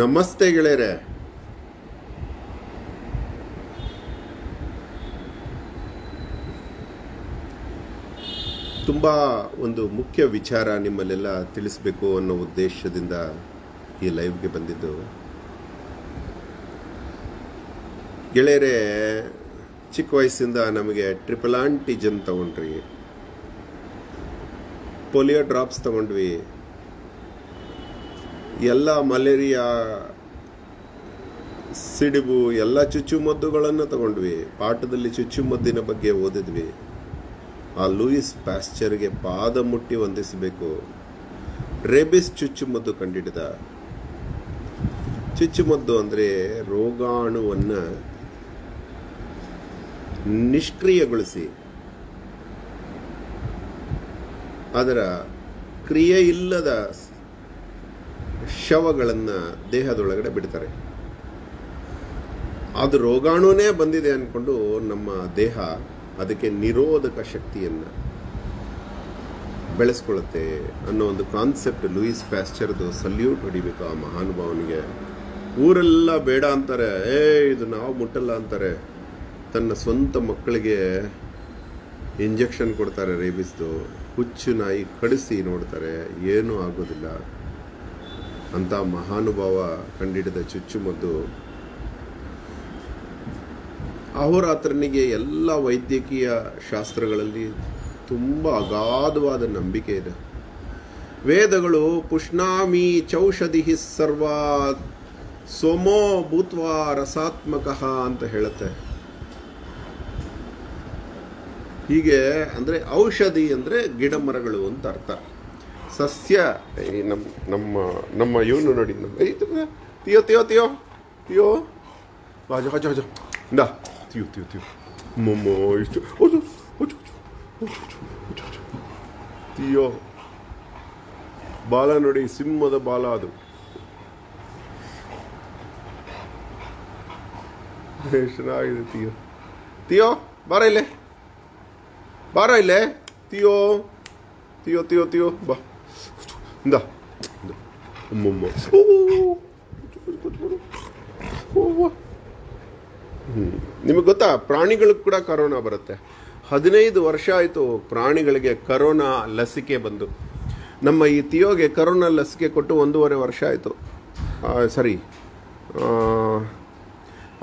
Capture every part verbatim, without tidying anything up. ನಮಸ್ತೆ ಗೆಳೆಯರೇ, ತುಂಬ ಒಂದು ಮುಖ್ಯ ವಿಚಾರ ನಿಮ್ಮಲ್ಲೆಲ್ಲ ತಿಳಿಸಬೇಕು ಅನ್ನೋ ಉದ್ದೇಶದಿಂದ ಈ ಲೈವ್ಗೆ ಬಂದಿದ್ದು ಗೆಳೆಯರೇ. ಚಿಕ್ಕ ವಯಸ್ಸಿಂದ ನಮಗೆ ಟ್ರಿಪಲ್ ಆಂಟಿಜನ್ ತಗೊಂಡ್ರಿ, ಪೋಲಿಯೋ ಡ್ರಾಪ್ಸ್ ತಗೊಂಡ್ವಿ, ಎಲ್ಲ ಮಲೇರಿಯಾ ಸಿಡಿಬು ಎಲ್ಲ ಚುಚ್ಚುಮದ್ದುಗಳನ್ನು ತಗೊಂಡ್ವಿ. ಪಾಠದಲ್ಲಿ ಚುಚ್ಚುಮದ್ದಿನ ಬಗ್ಗೆ ಓದಿದ್ವಿ. ಆ ಲೂಯಿಸ್ ಪ್ಯಾಶ್ಚರ್ಗೆ ಪಾದ ಮುಟ್ಟಿ ವಂದಿಸಬೇಕು. ರೇಬಿಸ್ ಚುಚ್ಚುಮದ್ದು ಕಂಡಿಡಿದ. ಚುಚ್ಚುಮದ್ದು ಅಂದರೆ ರೋಗಾಣುವನ್ನು ನಿಷ್ಕ್ರಿಯಗೊಳಿಸಿ ಅದರ ಕ್ರಿಯೆ ಇಲ್ಲದ ಶವಗಳನ್ನು ದೇಹದೊಳಗಡೆ ಬಿಡ್ತಾರೆ. ಅದು ರೋಗಾಣುನೇ ಬಂದಿದೆ ಅಂದ್ಕೊಂಡು ನಮ್ಮ ದೇಹ ಅದಕ್ಕೆ ನಿರೋಧಕ ಶಕ್ತಿಯನ್ನು ಬೆಳೆಸ್ಕೊಳ್ಳುತ್ತೆ ಅನ್ನೋ ಒಂದು ಕಾನ್ಸೆಪ್ಟ್ ಲೂಯಿಸ್ ಪ್ಯಾಶ್ಚರ್ದು. ಸಲ್ಯೂಟ್ ಹೊಡಿಬೇಕು ಆ ಮಹಾನುಭಾವನಿಗೆ. ಊರೆಲ್ಲ ಬೇಡ ಅಂತಾರೆ, ಏ ಇದು ನಾವು ಮುಟ್ಟಲ್ಲ ಅಂತಾರೆ. ತನ್ನ ಸ್ವಂತ ಮಕ್ಕಳಿಗೆ ಇಂಜೆಕ್ಷನ್ ಕೊಡ್ತಾರೆ ರೇಬಿಸ್ದು. ಹುಚ್ಚು ನಾಯಿ ಕಡಿಸಿ ನೋಡ್ತಾರೆ, ಏನೂ ಆಗೋದಿಲ್ಲ. ಅಂಥ ಮಹಾನುಭಾವ ಕಂಡಿಡಿದ ಚುಚ್ಚುಮದ್ದು. ಅಹೋರಾತ್ರನಿಗೆ ಎಲ್ಲ ವೈದ್ಯಕೀಯ ಶಾಸ್ತ್ರಗಳಲ್ಲಿ ತುಂಬ ಅಗಾಧವಾದ ನಂಬಿಕೆ ಇದೆ. ವೇದಗಳು ಪುಷ್ಣಾಮಿ ಚೌಷಧಿ ಸರ್ವಾ ಸೋಮೋ ಭೂತ್ವಾ ರಸಾತ್ಮಕಃ ಅಂತ ಹೇಳುತ್ತೆ. ಹೀಗೆ ಅಂದರೆ ಔಷಧಿ ಅಂದರೆ ಗಿಡ ಮರಗಳು ಅಂತ ಅರ್ಥ. ಸಸ್ಯ ನಮ್ಮ ನಮ್ಮ ನಮ್ಮ ಇವನು ನೋಡಿ, ನಮ್ಮ ತಿಯೋ ತಿಯೋ ತಿಯೋ ತಿಯೋ ಬಾಜು ಹಜು ಹಜು ನಾ ತಿಯೋ ತಿಯೋ ತಿಯೋ ಮೊಮ್ಮೋ ಇಷ್ಟು ಓಜು ಓಜು ಓಜು ತಿಯೋ ಬಾಲ ನೋಡಿ, ಸಿಂಹದ ಬಾಲ ಅದು. ಚೆನ್ನಾಗಿದೆ. ತಿಯೋ ತಿಯೋ ಬಾರ ಇಲ್ಲೇ, ಬಾರ ಇಲ್ಲೇ, ತಿಯೋ ತಿಯೋ ತಿಯೋ ತಿಯೋ ಬಾ ಇಂದ ಅಮ್ಮಮ್ಮ ಹ್ಞೂ. ನಿಮಗೆ ಗೊತ್ತಾ, ಪ್ರಾಣಿಗಳಿಗೂ ಕೂಡ ಕರೋನಾ ಬರುತ್ತೆ. ಹದಿನೈದು ವರ್ಷ ಆಯಿತು ಪ್ರಾಣಿಗಳಿಗೆ ಕರೋನಾ ಲಸಿಕೆ ಬಂದು. ನಮ್ಮ ಈ ತಿಯೋಗೆ ಕರೋನಾ ಲಸಿಕೆ ಕೊಟ್ಟು ಒಂದೂವರೆ ವರ್ಷ ಆಯಿತು. ಸರಿ,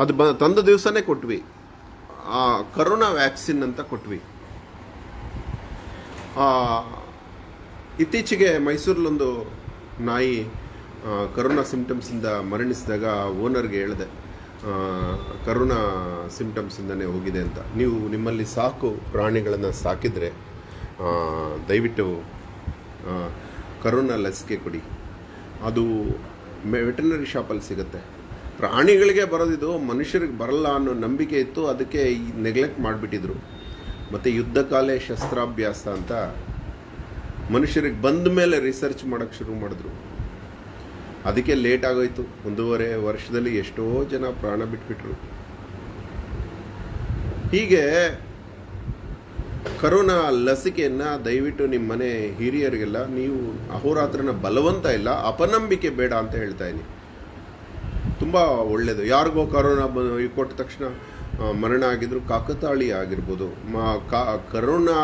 ಅದು ಬ ತಂದ ದಿವಸನೇ ಕೊಟ್ವಿ. ಆ ಕರೋನಾ ವ್ಯಾಕ್ಸಿನ್ ಅಂತ ಕೊಟ್ವಿ. ಇತ್ತೀಚೆಗೆ ಮೈಸೂರಲ್ಲೊಂದು ನಾಯಿ ಕರೋನಾ ಸಿಂಪ್ಟಮ್ಸಿಂದ ಮರಣಿಸಿದಾಗ ಓನರ್ಗೆ ಹೇಳಿದೆ, ಕರೋನಾ ಸಿಂಪ್ಟಮ್ಸಿಂದನೇ ಹೋಗಿದೆ ಅಂತ. ನೀವು ನಿಮ್ಮಲ್ಲಿ ಸಾಕು ಪ್ರಾಣಿಗಳನ್ನು ಸಾಕಿದರೆ ದಯವಿಟ್ಟು ಕರೋನಾ ಲಸಿಕೆ ಕೊಡಿ. ಅದು ವೆಟರ್ನರಿ ಶಾಪಲ್ಲಿ ಸಿಗುತ್ತೆ. ಪ್ರಾಣಿಗಳಿಗೆ ಬರೋದಿದು, ಮನುಷ್ಯರಿಗೆ ಬರಲ್ಲ ಅನ್ನೋ ನಂಬಿಕೆ ಇತ್ತು. ಅದಕ್ಕೆ ನೆಗ್ಲೆಕ್ಟ್ ಮಾಡಿಬಿಟ್ಟಿದ್ರು. ಮತ್ತು ಯುದ್ಧ ಕಾಲೇ ಶಸ್ತ್ರಾಭ್ಯಾಸ ಅಂತ ಮನುಷ್ಯರಿಗೆ ಬಂದ ಮೇಲೆ ರಿಸರ್ಚ್ ಮಾಡೋಕ್ಕೆ ಶುರು ಮಾಡಿದ್ರು. ಅದಕ್ಕೆ ಲೇಟ್ ಆಗೋಯ್ತು. ಒಂದೂವರೆ ವರ್ಷದಲ್ಲಿ ಎಷ್ಟೋ ಜನ ಪ್ರಾಣ ಬಿಟ್ಬಿಟ್ರು. ಹೀಗೆ ಕರೋನಾ ಲಸಿಕೆಯನ್ನು ದಯವಿಟ್ಟು ನಿಮ್ಮ ಮನೆ ಹಿರಿಯರಿಗೆಲ್ಲ, ನೀವು ಅಹೋರಾತ್ರನ ಬಲವಂತ ಇಲ್ಲ, ಅಪನಂಬಿಕೆ ಬೇಡ ಅಂತ ಹೇಳ್ತಾ ಇದ್ದೀನಿ. ತುಂಬ ಒಳ್ಳೆಯದು. ಯಾರಿಗೋ ಕರೋನಾ ಕೊಟ್ಟ ತಕ್ಷಣ ಮರಣ ಆಗಿದ್ರು ಕಾಕತಾಳಿ ಆಗಿರ್ಬೋದು. ಮಾ ಕಾ ಕರೋನಾ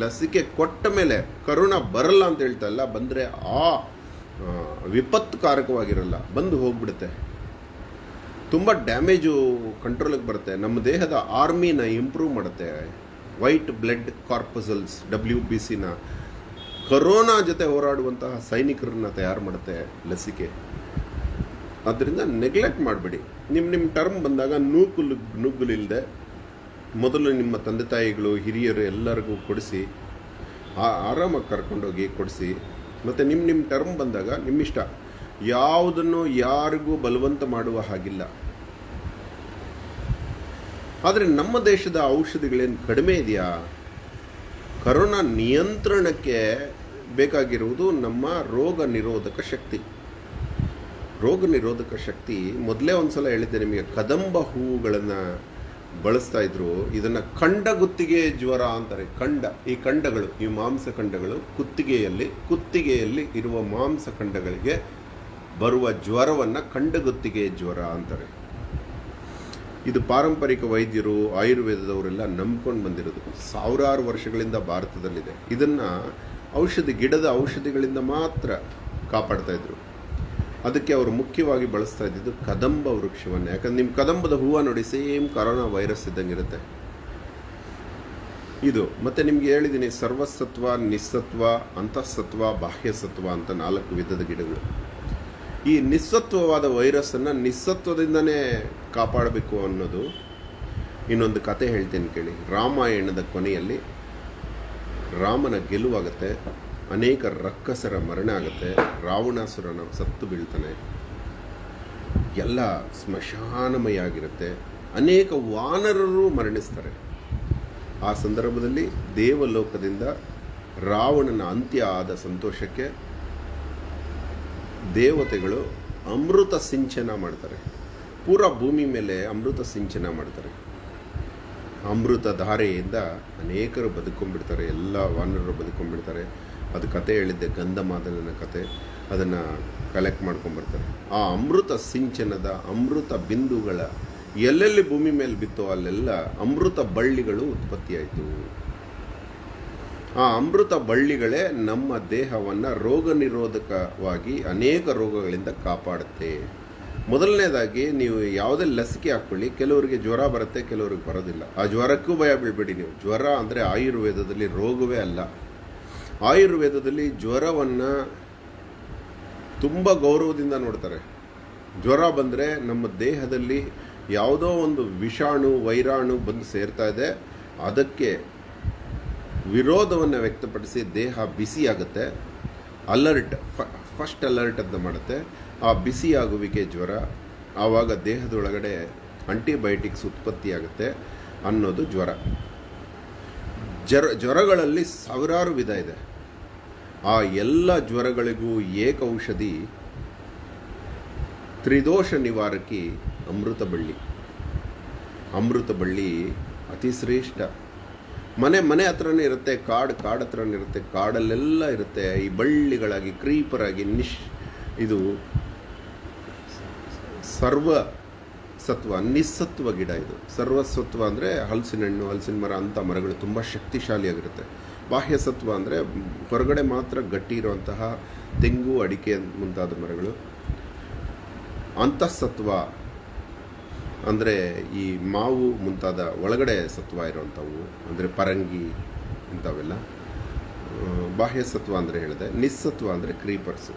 ಲಸಿಕೆ ಕೊಟ್ಟ ಮೇಲೆ ಕರೋನಾ ಬರಲ್ಲ ಅಂತ ಹೇಳ್ತಾ ಇಲ್ಲ. ಬಂದರೆ ಆ ವಿಪತ್ಕಾರಕವಾಗಿರಲ್ಲ, ಬಂದು ಹೋಗ್ಬಿಡುತ್ತೆ. ತುಂಬ ಡ್ಯಾಮೇಜು ಕಂಟ್ರೋಲಿಗೆ ಬರುತ್ತೆ. ನಮ್ಮ ದೇಹದ ಆರ್ಮಿನ ಇಂಪ್ರೂವ್ ಮಾಡುತ್ತೆ. White blood corpuscles W B ಸಿನ ಕರೋನಾ ಜೊತೆ ಹೋರಾಡುವಂತಹ ಸೈನಿಕರನ್ನು ತಯಾರು ಮಾಡುತ್ತೆ ಲಸಿಕೆ. ಆದ್ದರಿಂದ ನೆಗ್ಲೆಕ್ಟ್ ಮಾಡಬೇಡಿ. ನಿಮ್ಮ ನಿಮ್ಮ ಟರ್ಮ್ ಬಂದಾಗ ನೂಕುಲು ನುಗ್ಗುಲಿಲ್ಲದೆ ಮೊದಲು ನಿಮ್ಮ ತಂದೆ ತಾಯಿಗಳು ಹಿರಿಯರು ಎಲ್ಲರಿಗೂ ಕೊಡಿಸಿ, ಆರಾಮಾಗಿ ಕರ್ಕೊಂಡೋಗಿ ಕೊಡಿಸಿ. ಮತ್ತು ನಿಮ್ಮ ನಿಮ್ಮ ಟರ್ಮ್ ಬಂದಾಗ ನಿಮ್ಮಿಷ್ಟ. ಯಾವುದನ್ನು ಯಾರಿಗೂ ಬಲವಂತ ಮಾಡುವ ಹಾಗಿಲ್ಲ. ಆದರೆ ನಮ್ಮ ದೇಶದ ಔಷಧಿಗಳೇನು ಕಡಿಮೆ ಇದೆಯಾ? ಕರೋನಾ ನಿಯಂತ್ರಣಕ್ಕೆ ಬೇಕಾಗಿರುವುದು ನಮ್ಮ ರೋಗ ನಿರೋಧಕ ಶಕ್ತಿ. ರೋಗ ನಿರೋಧಕ ಶಕ್ತಿ ಮೊದಲೇ ಒಂದು ಸಲ ಹೇಳಿದ್ದೆ ನಿಮಗೆ, ಕದಂಬ ಹೂವುಗಳನ್ನು ಬಳಸ್ತಾ ಇದ್ರು. ಇದನ್ನು ಖಂಡ ಗುತ್ತಿಗೆ ಜ್ವರ ಅಂತಾರೆ. ಖಂಡ, ಈ ಖಂಡಗಳು, ಈ ಮಾಂಸಖಂಡಗಳು ಕುತ್ತಿಗೆಯಲ್ಲಿ, ಕುತ್ತಿಗೆಯಲ್ಲಿ ಇರುವ ಮಾಂಸಖಂಡಗಳಿಗೆ ಬರುವ ಜ್ವರವನ್ನು ಖಂಡಗುತ್ತಿಗೆ ಜ್ವರ ಅಂತಾರೆ. ಇದು ಪಾರಂಪರಿಕ ವೈದ್ಯರು ಆಯುರ್ವೇದದವರೆಲ್ಲ ನಂಬಿಕೊಂಡು ಬಂದಿರೋದು. ಸಾವಿರಾರು ವರ್ಷಗಳಿಂದ ಭಾರತದಲ್ಲಿದೆ. ಇದನ್ನು ಔಷಧಿ ಗಿಡದ ಔಷಧಿಗಳಿಂದ ಮಾತ್ರ ಕಾಪಾಡ್ತಾಯಿದ್ರು. ಅದಕ್ಕೆ ಅವರು ಮುಖ್ಯವಾಗಿ ಬಳಸ್ತಾ ಇದ್ದಿದ್ದು ಕದಂಬ ವೃಕ್ಷವನ್ನು. ಯಾಕಂದ್ರೆ ನಿಮ್ಮ ಕದಂಬದ ಹೂವು ನೋಡಿ, ಸೇಮ್ ಕರೋನಾ ವೈರಸ್ ಇದ್ದಂಗೆ ಇರುತ್ತೆ ಇದು. ಮತ್ತು ನಿಮಗೆ ಹೇಳಿದ್ದೀನಿ, ಸರ್ವಸತ್ವ, ನಿಸ್ಸತ್ವ, ಅಂತಃಸತ್ವ, ಬಾಹ್ಯಸತ್ವ ಅಂತ ನಾಲ್ಕು ವಿಧದ ಗಿಡಗಳು. ಈ ನಿಸ್ಸತ್ವವಾದ ವೈರಸ್ಸನ್ನು ನಿಸ್ಸತ್ವದಿಂದನೇ ಕಾಪಾಡಬೇಕು ಅನ್ನೋದು ಇನ್ನೊಂದು ಕತೆ ಹೇಳ್ತೀನಿ ಕೇಳಿ. ರಾಮಾಯಣದ ಕೊನೆಯಲ್ಲಿ ರಾಮನ ಗೆಲುವಾಗುತ್ತೆ, ಅನೇಕ ರಕ್ಕಸರ ಮರಣ ಆಗುತ್ತೆ, ರಾವಣಾಸುರನ ಸತ್ತು ಬೀಳ್ತಾನೆ, ಎಲ್ಲ ಸ್ಮಶಾನಮಯ ಆಗಿರುತ್ತೆ, ಅನೇಕ ವಾನರರು ಮರಣಿಸ್ತಾರೆ. ಆ ಸಂದರ್ಭದಲ್ಲಿ ದೇವಲೋಕದಿಂದ ರಾವಣನ ಅಂತ್ಯ ಆದ ಸಂತೋಷಕ್ಕೆ ದೇವತೆಗಳು ಅಮೃತ ಸಿಂಚನ ಮಾಡ್ತಾರೆ. ಪೂರಾ ಭೂಮಿ ಮೇಲೆ ಅಮೃತ ಸಿಂಚನ ಮಾಡ್ತಾರೆ. ಅಮೃತ ಧಾರೆಯಿಂದ ಅನೇಕರು ಬದುಕೊಂಡ್ಬಿಡ್ತಾರೆ, ಎಲ್ಲ ವಾನರರು ಬದುಕೊಂಡ್ಬಿಡ್ತಾರೆ. ಅದು ಕತೆ ಹೇಳಿದ್ದೆ, ಗಂಧಮಾದನ ಕತೆ. ಅದನ್ನು ಕಲೆಕ್ಟ್ ಮಾಡ್ಕೊಂಡ್ಬರ್ತಾರೆ. ಆ ಅಮೃತ ಸಿಂಚನದ ಅಮೃತ ಬಿಂದುಗಳ ಎಲ್ಲೆಲ್ಲಿ ಭೂಮಿ ಮೇಲೆ ಬಿತ್ತೋ ಅಲ್ಲೆಲ್ಲ ಅಮೃತ ಬಳ್ಳಿಗಳು ಉತ್ಪತ್ತಿಯಾಯಿತು. ಆ ಅಮೃತ ಬಳ್ಳಿಗಳೇ ನಮ್ಮ ದೇಹವನ್ನು ರೋಗ ನಿರೋಧಕವಾಗಿ ಅನೇಕ ರೋಗಗಳಿಂದ ಕಾಪಾಡುತ್ತೆ. ಮೊದಲನೇದಾಗಿ ನೀವು ಯಾವುದೇ ಲಸಿಕೆ ಹಾಕ್ಕೊಳ್ಳಿ, ಕೆಲವರಿಗೆ ಜ್ವರ ಬರುತ್ತೆ, ಕೆಲವ್ರಿಗೆ ಬರೋದಿಲ್ಲ. ಆ ಜ್ವರಕ್ಕೂ ಭಯ ಬೀಳಬೇಡಿ ನೀವು. ಜ್ವರ ಅಂದರೆ ಆಯುರ್ವೇದದಲ್ಲಿ ರೋಗವೇ ಅಲ್ಲ. ಆಯುರ್ವೇದದಲ್ಲಿ ಜ್ವರವನ್ನು ತುಂಬ ಗೌರವದಿಂದ ನೋಡ್ತಾರೆ. ಜ್ವರ ಬಂದರೆ ನಮ್ಮ ದೇಹದಲ್ಲಿ ಯಾವುದೋ ಒಂದು ವಿಷಾಣು ವೈರಾಣು ಬಂದು ಸೇರ್ತಾ ಇದೆ, ಅದಕ್ಕೆ ವಿರೋಧವನ್ನು ವ್ಯಕ್ತಪಡಿಸಿ ದೇಹ ಬಿಸಿಯಾಗುತ್ತೆ, ಅಲರ್ಟ್, ಫಸ್ಟ್ ಅಲರ್ಟ್ ಅಂತ ಮಾಡುತ್ತೆ. ಆ ಬಿಸಿಯಾಗುವಿಕೆ ಜ್ವರ. ಆವಾಗ ದೇಹದೊಳಗಡೆ ಆಂಟಿಬಯೋಟಿಕ್ಸ್ ಉತ್ಪತ್ತಿಯಾಗುತ್ತೆ ಅನ್ನೋದು ಜ್ವರ. ಜ್ವರ ಜ್ವರಗಳಲ್ಲಿ ಸಾವಿರಾರು ವಿಧ ಇದೆ. ಆ ಎಲ್ಲ ಜ್ವರಗಳಿಗೂ ಏಕ ಔಷಧಿ ತ್ರಿದೋಷ ನಿವಾರಕಿ ಅಮೃತ ಬಳ್ಳಿ. ಅಮೃತ ಬಳ್ಳಿ ಅತಿ ಶ್ರೇಷ್ಠ. ಮನೆ ಮನೆ ಹತ್ರನೇ ಇರುತ್ತೆ, ಕಾಡು ಕಾಡು ಹತ್ರನೇ ಇರುತ್ತೆ, ಕಾಡಲ್ಲೆಲ್ಲ ಇರುತ್ತೆ. ಈ ಬಳ್ಳಿಗಳಾಗಿ ಕ್ರೀಪರಾಗಿ ನಿಶ್ ಇದು ಸರ್ವ ಸತ್ವ ನಿಸ್ಸತ್ವ ಗಿಡ. ಇದು ಸರ್ವಸತ್ವ ಅಂದರೆ ಹಲಸಿನ ಹಣ್ಣು, ಹಲಸಿನ ಮರ ಅಂಥ ಮರಗಳು ತುಂಬ ಶಕ್ತಿಶಾಲಿಯಾಗಿರುತ್ತೆ. ಬಾಹ್ಯಸತ್ವ ಅಂದರೆ ಹೊರಗಡೆ ಮಾತ್ರ ಗಟ್ಟಿ ಇರುವಂತಹ ತೆಂಗು, ಅಡಿಕೆ ಮುಂತಾದ ಮರಗಳು. ಅಂತಃಸತ್ವ ಅಂದರೆ ಈ ಮಾವು ಮುಂತಾದ ಒಳಗಡೆ ಸತ್ವ ಇರೋವಂಥವು, ಅಂದರೆ ಪರಂಗಿ ಇಂಥವೆಲ್ಲ. ಬಾಹ್ಯಸತ್ವ ಅಂದರೆ ಹೇಳಿದೆ. ನಿಸ್ಸತ್ವ ಅಂದರೆ ಕ್ರೀಪರ್ಸು.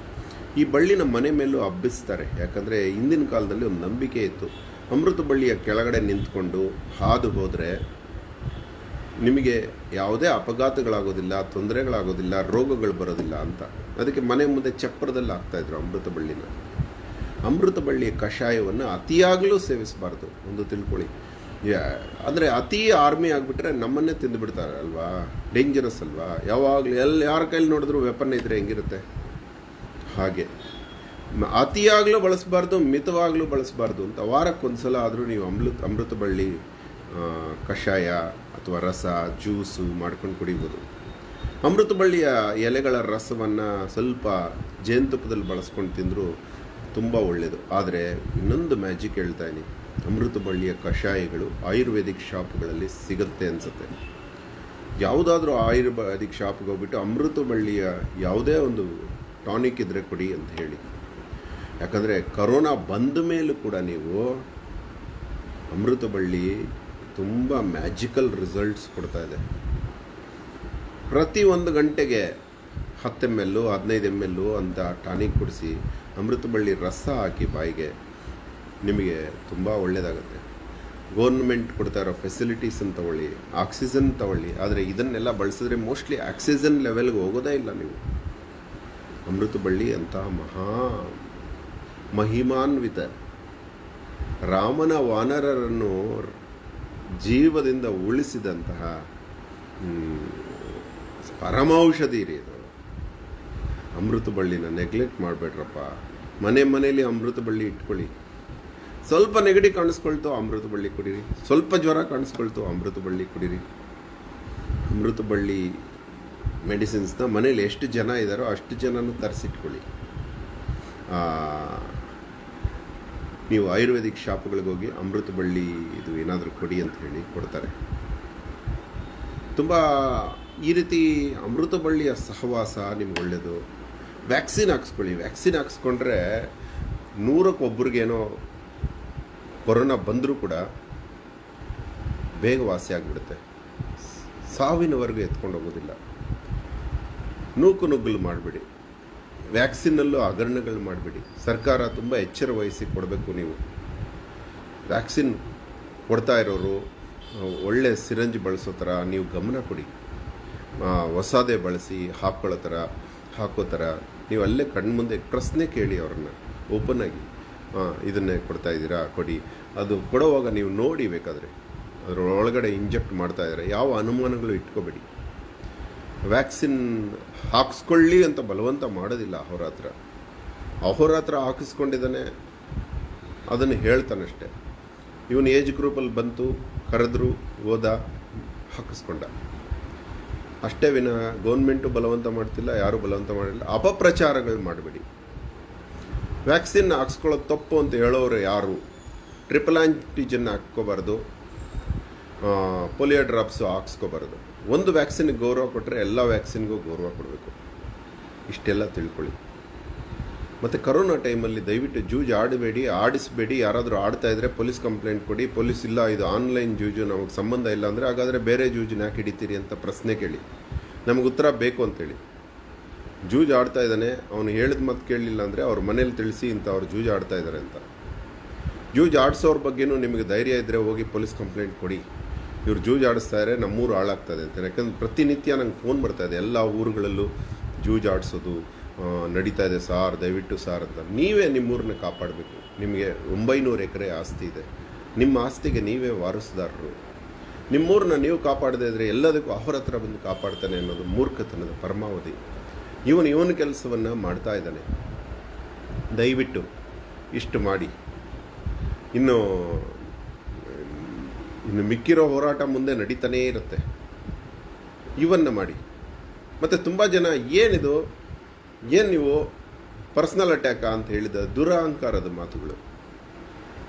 ಈ ಬಳ್ಳಿನ ಮನೆ ಮೇಲೂ ಹಬ್ಬಿಸ್ತಾರೆ. ಯಾಕಂದರೆ ಹಿಂದಿನ ಕಾಲದಲ್ಲಿ ಒಂದು ನಂಬಿಕೆ ಇತ್ತು, ಅಮೃತ ಬಳ್ಳಿಯ ಕೆಳಗಡೆ ನಿಂತ್ಕೊಂಡು ಹಾದು ಹೋದರೆ ನಿಮಗೆ ಯಾವುದೇ ಅಪಘಾತಗಳಾಗೋದಿಲ್ಲ, ತೊಂದರೆಗಳಾಗೋದಿಲ್ಲ, ರೋಗಗಳು ಬರೋದಿಲ್ಲ ಅಂತ. ಅದಕ್ಕೆ ಮನೆ ಮುಂದೆ ಚಪ್ಪರದಲ್ಲಿ ಹಾಕ್ತಾಯಿದ್ರು ಅಮೃತ ಬಳ್ಳಿನ. ಅಮೃತ ಬಳ್ಳಿಯ ಕಷಾಯವನ್ನು ಅತಿಯಾಗಲೂ ಸೇವಿಸಬಾರ್ದು ಒಂದು ತಿಳ್ಕೊಳ್ಳಿ. ಅಂದರೆ ಅತಿ ಆರ್ಮಿ ಆಗಿಬಿಟ್ರೆ ನಮ್ಮನ್ನೇ ತಿಂದುಬಿಡ್ತಾರೆ ಅಲ್ವಾ, ಡೇಂಜರಸ್ ಅಲ್ವಾ. ಯಾವಾಗಲೂ ಎಲ್ಲಿ ಯಾರ ಕೈಲಿ ನೋಡಿದ್ರು ವೆಪನ್ ಇದ್ದರೆ ಹೆಂಗಿರುತ್ತೆ ಹಾಗೆ. ಅತಿಯಾಗಲೂ ಬಳಸಬಾರ್ದು, ಮಿತವಾಗಲೂ ಬಳಸಬಾರ್ದು ಅಂತ. ವಾರಕ್ಕೊಂದು ಸಲ ಆದರೂ ನೀವು ಅಮೃತ ಅಮೃತ ಬಳ್ಳಿ ಕಷಾಯ ಅಥವಾ ರಸ, ಜ್ಯೂಸು ಮಾಡ್ಕೊಂಡು ಕುಡಿಬೋದು. ಅಮೃತ ಬಳ್ಳಿಯ ಎಲೆಗಳ ರಸವನ್ನು ಸ್ವಲ್ಪ ಜೇನುತುಪ್ಪದಲ್ಲಿ ಬಳಸ್ಕೊಂಡು ತಿಂದರೂ ತುಂಬ ಒಳ್ಳೆಯದು. ಆದರೆ ಇನ್ನೊಂದು ಮ್ಯಾಜಿಕ್ ಹೇಳ್ತಾಯಿನಿ, ಅಮೃತ ಬಳ್ಳಿಯ ಕಷಾಯಗಳು ಆಯುರ್ವೇದಿಕ್ ಶಾಪ್ಗಳಲ್ಲಿ ಸಿಗುತ್ತೆ ಅನಿಸುತ್ತೆ. ಯಾವುದಾದ್ರೂ ಆಯುರ್ವೇದಿಕ್ ಶಾಪ್ಗೆ ಹೋಗ್ಬಿಟ್ಟು ಅಮೃತ ಬಳ್ಳಿಯ ಯಾವುದೇ ಒಂದು ಟಾನಿಕ್ ಇದ್ದರೆ ಕೊಡಿ ಅಂತ ಹೇಳಿ. ಯಾಕಂದರೆ ಕರೋನಾ ಬಂದ ಮೇಲೂ ಕೂಡ ನೀವು ಅಮೃತ ಬಳ್ಳಿ ತುಂಬ ಮ್ಯಾಜಿಕಲ್ ರಿಸಲ್ಟ್ಸ್ ಕೊಡ್ತಾ ಇದೆ. ಪ್ರತಿ ಒಂದು ಗಂಟೆಗೆ ಹತ್ತು ಎಮ್ ಎಲ್ಲು ಹದಿನೈದು ಎಮ್ ಎಲ್ಲು ಅಂತ ಟಾನಿಕ್ ಕುಡಿಸಿ ಅಮೃತ ಬಳ್ಳಿ ರಸ ಹಾಕಿ ಬಾಯಿಗೆ, ನಿಮಗೆ ತುಂಬ ಒಳ್ಳೆಯದಾಗುತ್ತೆ. ಗೌರ್ಮೆಂಟ್ ಕೊಡ್ತಾ ಇರೋ ಫೆಸಿಲಿಟೀಸನ್ನು ತಗೊಳ್ಳಿ, ಆಕ್ಸಿಜನ್ ತಗೊಳ್ಳಿ. ಆದರೆ ಇದನ್ನೆಲ್ಲ ಬಳಸಿದ್ರೆ ಮೋಸ್ಟ್ಲಿ ಆಕ್ಸಿಜನ್ ಲೆವೆಲ್ಗೆ ಹೋಗೋದೇ ಇಲ್ಲ ನೀವು. ಅಮೃತ ಬಳ್ಳಿ ಅಂತಹ ಮಹಾ ಮಹಿಮಾನ್ವಿತ ರಾಮನ ವಾನರರನ್ನು ಜೀವದಿಂದ ಉಳಿಸಿದಂತಹ ಪರಮೌಷಧಿ ರೀ ಇದು. ಅಮೃತ ಬಳ್ಳಿನ ನೆಗ್ಲೆಕ್ಟ್ ಮಾಡಬೇಡ್ರಪ್ಪ. ಮನೆ ಮನೇಲಿ ಅಮೃತ ಬಳ್ಳಿ ಇಟ್ಕೊಳ್ಳಿ. ಸ್ವಲ್ಪ ನೆಗಡಿ ಕಾಣಿಸ್ಕೊಳ್ತು ಅಮೃತ ಬಳ್ಳಿ ಕುಡೀರಿ, ಸ್ವಲ್ಪ ಜ್ವರ ಕಾಣಿಸ್ಕೊಳ್ತು ಅಮೃತ ಬಳ್ಳಿ ಕುಡೀರಿ. ಅಮೃತ ಬಳ್ಳಿ ಮೆಡಿಸಿನ್ಸ್ನ ಮನೇಲಿ ಎಷ್ಟು ಜನ ಇದ್ದಾರೋ ಅಷ್ಟು ಜನನೂ ತರಿಸಿಟ್ಕೊಳ್ಳಿ. ನೀವು ಆಯುರ್ವೇದಿಕ್ ಶಾಪ್ಗಳಿಗೆ ಹೋಗಿ ಅಮೃತ ಬಳ್ಳಿ ಇದು ಏನಾದರೂ ಕೊಡಿ ಅಂತ ಹೇಳಿ ಕೊಡ್ತಾರೆ. ತುಂಬ ಈ ರೀತಿ ಅಮೃತ ಬಳ್ಳಿಯ ಸಹವಾಸ ನಿಮಗೆ ಒಳ್ಳೆಯದು. ವ್ಯಾಕ್ಸಿನ್ ಹಾಕ್ಸ್ಕೊಳ್ಳಿ. ವ್ಯಾಕ್ಸಿನ್ ಹಾಕ್ಸ್ಕೊಂಡ್ರೆ ನೂರಕ್ಕೆ ಒಬ್ಬರಿಗೇನೋ ಕೊರೋನಾ ಬಂದರೂ ಕೂಡ ಬೇಗ ವಾಸಿಯಾಗಿಬಿಡುತ್ತೆ, ಸಾವಿನವರೆಗೂ ಎತ್ಕೊಂಡು ಹೋಗೋದಿಲ್ಲ. ನೂಕು ನುಗ್ಗಲು ಮಾಡಬೇಡಿ, ವ್ಯಾಕ್ಸಿನಲ್ಲೂ ಹಗರಣಗಳು ಮಾಡಬೇಡಿ. ಸರ್ಕಾರ ತುಂಬ ಎಚ್ಚರ ವಹಿಸಿ ಕೊಡಬೇಕು. ನೀವು ವ್ಯಾಕ್ಸಿನ್ ಕೊಡ್ತಾ ಇರೋರು ಒಳ್ಳೆ ಸಿರಂಜ್ ಬಳಸೋ ಥರ ನೀವು ಗಮನ ಕೊಡಿ, ಹೊಸದೇ ಬಳಸಿ ಹಾಕ್ಕೊಳ್ಳೋ ಥರ ಹಾಕೋ ಥರ ನೀವು ಅಲ್ಲೇ ಕಣ್ಮುಂದೆ ಪ್ರಶ್ನೆ ಕೇಳಿ ಅವ್ರನ್ನ ಓಪನ್ ಆಗಿ, ಹಾಂ ಇದನ್ನೇ ಕೊಡ್ತಾಯಿದ್ದೀರಾ ಕೊಡಿ. ಅದು ಕೊಡೋವಾಗ ನೀವು ನೋಡಿ ಬೇಕಾದರೆ ಅದರೊಳಗಡೆ ಇಂಜೆಕ್ಟ್ ಮಾಡ್ತಾಯಿದ್ದಾರೆ ಯಾವ ಅನುಮಾನಗಳು ಇಟ್ಕೋಬೇಡಿ. ವ್ಯಾಕ್ಸಿನ್ ಹಾಕ್ಸ್ಕೊಳ್ಳಿ ಅಂತ ಬಲವಂತ ಮಾಡೋದಿಲ್ಲ ಅಹೋರಾತ್ರ. ಅಹೋರಾತ್ರ ಹಾಕಿಸ್ಕೊಂಡಿದ್ದಾನೆ ಅದನ್ನು ಹೇಳ್ತಾನಷ್ಟೆ. ಇವನು ಏಜ್ ಗ್ರೂಪಲ್ಲಿ ಬಂತು, ಕರೆದ್ರು, ಓದ, ಹಾಕಿಸ್ಕೊಂಡ ಅಷ್ಟೇ ವಿನಃ ಗೌರ್ಮೆಂಟು ಬಲವಂತ ಮಾಡ್ತಿಲ್ಲ, ಯಾರೂ ಬಲವಂತ ಮಾಡಿಲ್ಲ. ಅಪಪ್ರಚಾರಗಳು ಮಾಡಬೇಡಿ. ವ್ಯಾಕ್ಸಿನ್ ಹಾಕ್ಸ್ಕೊಳ್ಳೋದು ತಪ್ಪು ಅಂತ ಹೇಳೋರು ಯಾರು? ಟ್ರಿಪಲ್ ಆ್ಯಂಟಿಜನ್ ಹಾಕ್ಕೋಬಾರ್ದು, ಪೋಲಿಯೋ ಡ್ರಾಪ್ಸು ಹಾಕ್ಸ್ಕೋಬಾರ್ದು. ಒಂದು ವ್ಯಾಕ್ಸಿನ್ಗೆ ಗೌರವ ಕೊಟ್ಟರೆ ಎಲ್ಲ ವ್ಯಾಕ್ಸಿನ್ಗೂ ಗೌರವ ಕೊಡಬೇಕು. ಇಷ್ಟೆಲ್ಲ ತಿಳ್ಕೊಳ್ಳಿ. ಮತ್ತು ಕರೋನಾ ಟೈಮಲ್ಲಿ ದಯವಿಟ್ಟು ಜೂಜು ಆಡಬೇಡಿ, ಆಡಿಸಬೇಡಿ. ಯಾರಾದರೂ ಆಡ್ತಾಯಿದ್ರೆ ಪೊಲೀಸ್ ಕಂಪ್ಲೇಂಟ್ ಕೊಡಿ. ಪೊಲೀಸ್ ಇಲ್ಲ ಇದು ಆನ್ಲೈನ್ ಜೂಜು ನಮಗೆ ಸಂಬಂಧ ಇಲ್ಲ ಅಂದರೆ ಹಾಗಾದರೆ ಬೇರೆ ಜೂಜನ್ನ ಯಾಕೆ ಹಿಡಿತೀರಿ ಅಂತ ಪ್ರಶ್ನೆ ಕೇಳಿ, ನಮಗೆ ಉತ್ತರ ಬೇಕು ಅಂತೇಳಿ. ಜೂಜು ಆಡ್ತಾ ಇದ್ದಾನೆ, ಅವನು ಹೇಳಿದ ಮತ್ತು ಕೇಳಲಿಲ್ಲ ಅಂದರೆ ಅವ್ರ ಮನೇಲಿ ತಿಳಿಸಿ ಇಂಥ ಅವ್ರು ಜೂಜು ಆಡ್ತಾ ಇದ್ದಾರೆ ಅಂತ. ಜೂಜು ಆಡಿಸೋರ ಬಗ್ಗೆನೂ ನಿಮಗೆ ಧೈರ್ಯ ಇದ್ದರೆ ಹೋಗಿ ಪೊಲೀಸ್ ಕಂಪ್ಲೇಂಟ್ ಕೊಡಿ. ಇವ್ರು ಜೂಜು ಆಡಿಸ್ತಾ ಇದ್ದಾರೆ, ನಮ್ಮೂರು ಹಾಳಾಗ್ತದೆ ಅಂತ. ಯಾಕಂದ್ರೆ ಪ್ರತಿನಿತ್ಯ ನಂಗೆ ಫೋನ್ ಬರ್ತಾಯಿದೆ, ಎಲ್ಲ ಊರುಗಳಲ್ಲೂ ಜೂಜು ಆಡಿಸೋದು ನಡೀತಾ ಇದೆ ಸಾರ್, ದಯವಿಟ್ಟು ಸಾರ್ ಅಂತ. ನೀವೇ ನಿಮ್ಮೂರನ್ನ ಕಾಪಾಡಬೇಕು. ನಿಮಗೆ ಒಂಬೈನೂರು ಎಕರೆ ಆಸ್ತಿ ಇದೆ, ನಿಮ್ಮ ಆಸ್ತಿಗೆ ನೀವೇ ವಾರಸುದಾರರು. ನಿಮ್ಮೂರನ್ನ ನೀವು ಕಾಪಾಡದೇ ಇದ್ದರೆ ಎಲ್ಲದಕ್ಕೂ ಅಹೋರಾತ್ರ ಬಂದು ಕಾಪಾಡ್ತಾನೆ ಅನ್ನೋದು ಮೂರ್ಖತನದ ಪರಮಾವಧಿ. ಇವನು ಇವನ ಕೆಲಸವನ್ನು ಮಾಡ್ತಾ ಇದ್ದಾನೆ. ದಯವಿಟ್ಟು ಇಷ್ಟು ಮಾಡಿ. ಇನ್ನು ಇನ್ನು ಮಿಕ್ಕಿರೋ ಹೋರಾಟ ಮುಂದೆ ನಡೀತಾನೇ ಇರುತ್ತೆ, ಇವನ್ನು ಮಾಡಿ. ಮತ್ತು ತುಂಬ ಜನ ಏನಿದು, ಏನು ನೀವು ಪರ್ಸ್ನಲ್ ಅಟ್ಯಾಕಾ ಅಂತ ಹೇಳಿದ ದುರಹಂಕಾರದ ಮಾತುಗಳು.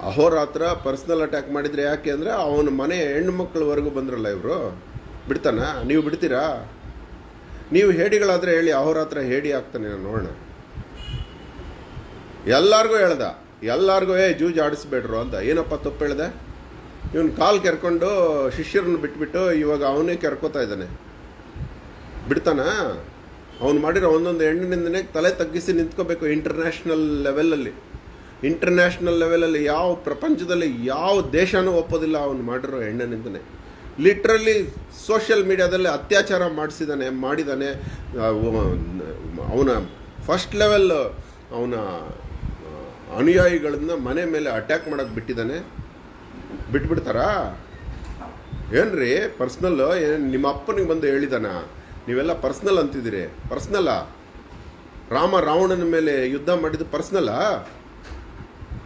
ಅಹೋರಾತ್ರ ಪರ್ಸ್ನಲ್ ಅಟ್ಯಾಕ್ ಮಾಡಿದರೆ ಯಾಕೆ ಅಂದರೆ ಅವನ ಮನೆ ಹೆಣ್ಣುಮಕ್ಕಳವರೆಗೂ ಬಂದ್ರಲ್ಲ ಇವರು, ಬಿಡ್ತಾನ? ನೀವು ಬಿಡ್ತೀರಾ? ನೀವು ಹೇಡಿಗಳಾದರೆ ಹೇಳಿ, ಅಹೋರಾತ್ರ ಹೇಡಿ ಆಗ್ತಾನೆ ನಾನು ನೋಡೋಣ. ಎಲ್ಲರಿಗೂ ಹೇಳ್ದ, ಎಲ್ಲರಿಗೂ ಏ ಜೂಜು ಆಡಿಸ್ಬೇಡ್ರು ಅಂತ. ಏನಪ್ಪ ತಪ್ಪು ಹೇಳಿದೆ? ಇವನು ಕಾಲು ಕೆರ್ಕೊಂಡು ಶಿಷ್ಯರನ್ನು ಬಿಟ್ಬಿಟ್ಟು ಇವಾಗ ಅವನೇ ಕೆರ್ಕೋತಾ ಇದ್ದಾನೆ, ಬಿಡ್ತಾನ? ಅವ್ನು ಮಾಡಿರೋ ಒಂದೊಂದು ಹೆಣ್ಣಿನಿಂದನೇ ತಲೆ ತಗ್ಗಿಸಿ ನಿಂತ್ಕೋಬೇಕು ಇಂಟರ್ನ್ಯಾಷನಲ್ ಲೆವೆಲಲ್ಲಿ. ಇಂಟರ್ನ್ಯಾಷನಲ್ ಲೆವೆಲಲ್ಲಿ ಯಾವ ಪ್ರಪಂಚದಲ್ಲಿ ಯಾವ ದೇಶನೂ ಒಪ್ಪೋದಿಲ್ಲ ಅವ್ನು ಮಾಡಿರೋ ಹೆಣ್ಣಿನಿಂದನೇ. ಲಿಟ್ರಲಿ ಸೋಷಿಯಲ್ ಮೀಡಿಯಾದಲ್ಲಿ ಅತ್ಯಾಚಾರ ಮಾಡಿಸಿದ್ದಾನೆ ಮಾಡಿದ್ದಾನೆ ಅವನ ಫಸ್ಟ್ ಲೆವೆಲ್ ಅವನ ಅನುಯಾಯಿಗಳನ್ನ ಮನೆ ಮೇಲೆ ಅಟ್ಯಾಕ್ ಮಾಡೋಕ್ಕೆ ಬಿಟ್ಟಿದ್ದಾನೆ. ಬಿಟ್ಬಿಡ್ತಾರಾ ಏನು ರೀ ಪರ್ಸ್ನಲ್ಲು? ಏನು ನಿಮ್ಮ ಅಪ್ಪನಿಗೆ ಬಂದು ಹೇಳಿದಾನ? ನೀವೆಲ್ಲ ಪರ್ಸ್ನಲ್ ಅಂತಿದ್ದೀರಿ. ಪರ್ಸ್ನಲ್ಲ? ರಾಮ ರಾವಣನ ಮೇಲೆ ಯುದ್ಧ ಮಾಡಿದ್ದು ಪರ್ಸ್ನಲ್ಲ?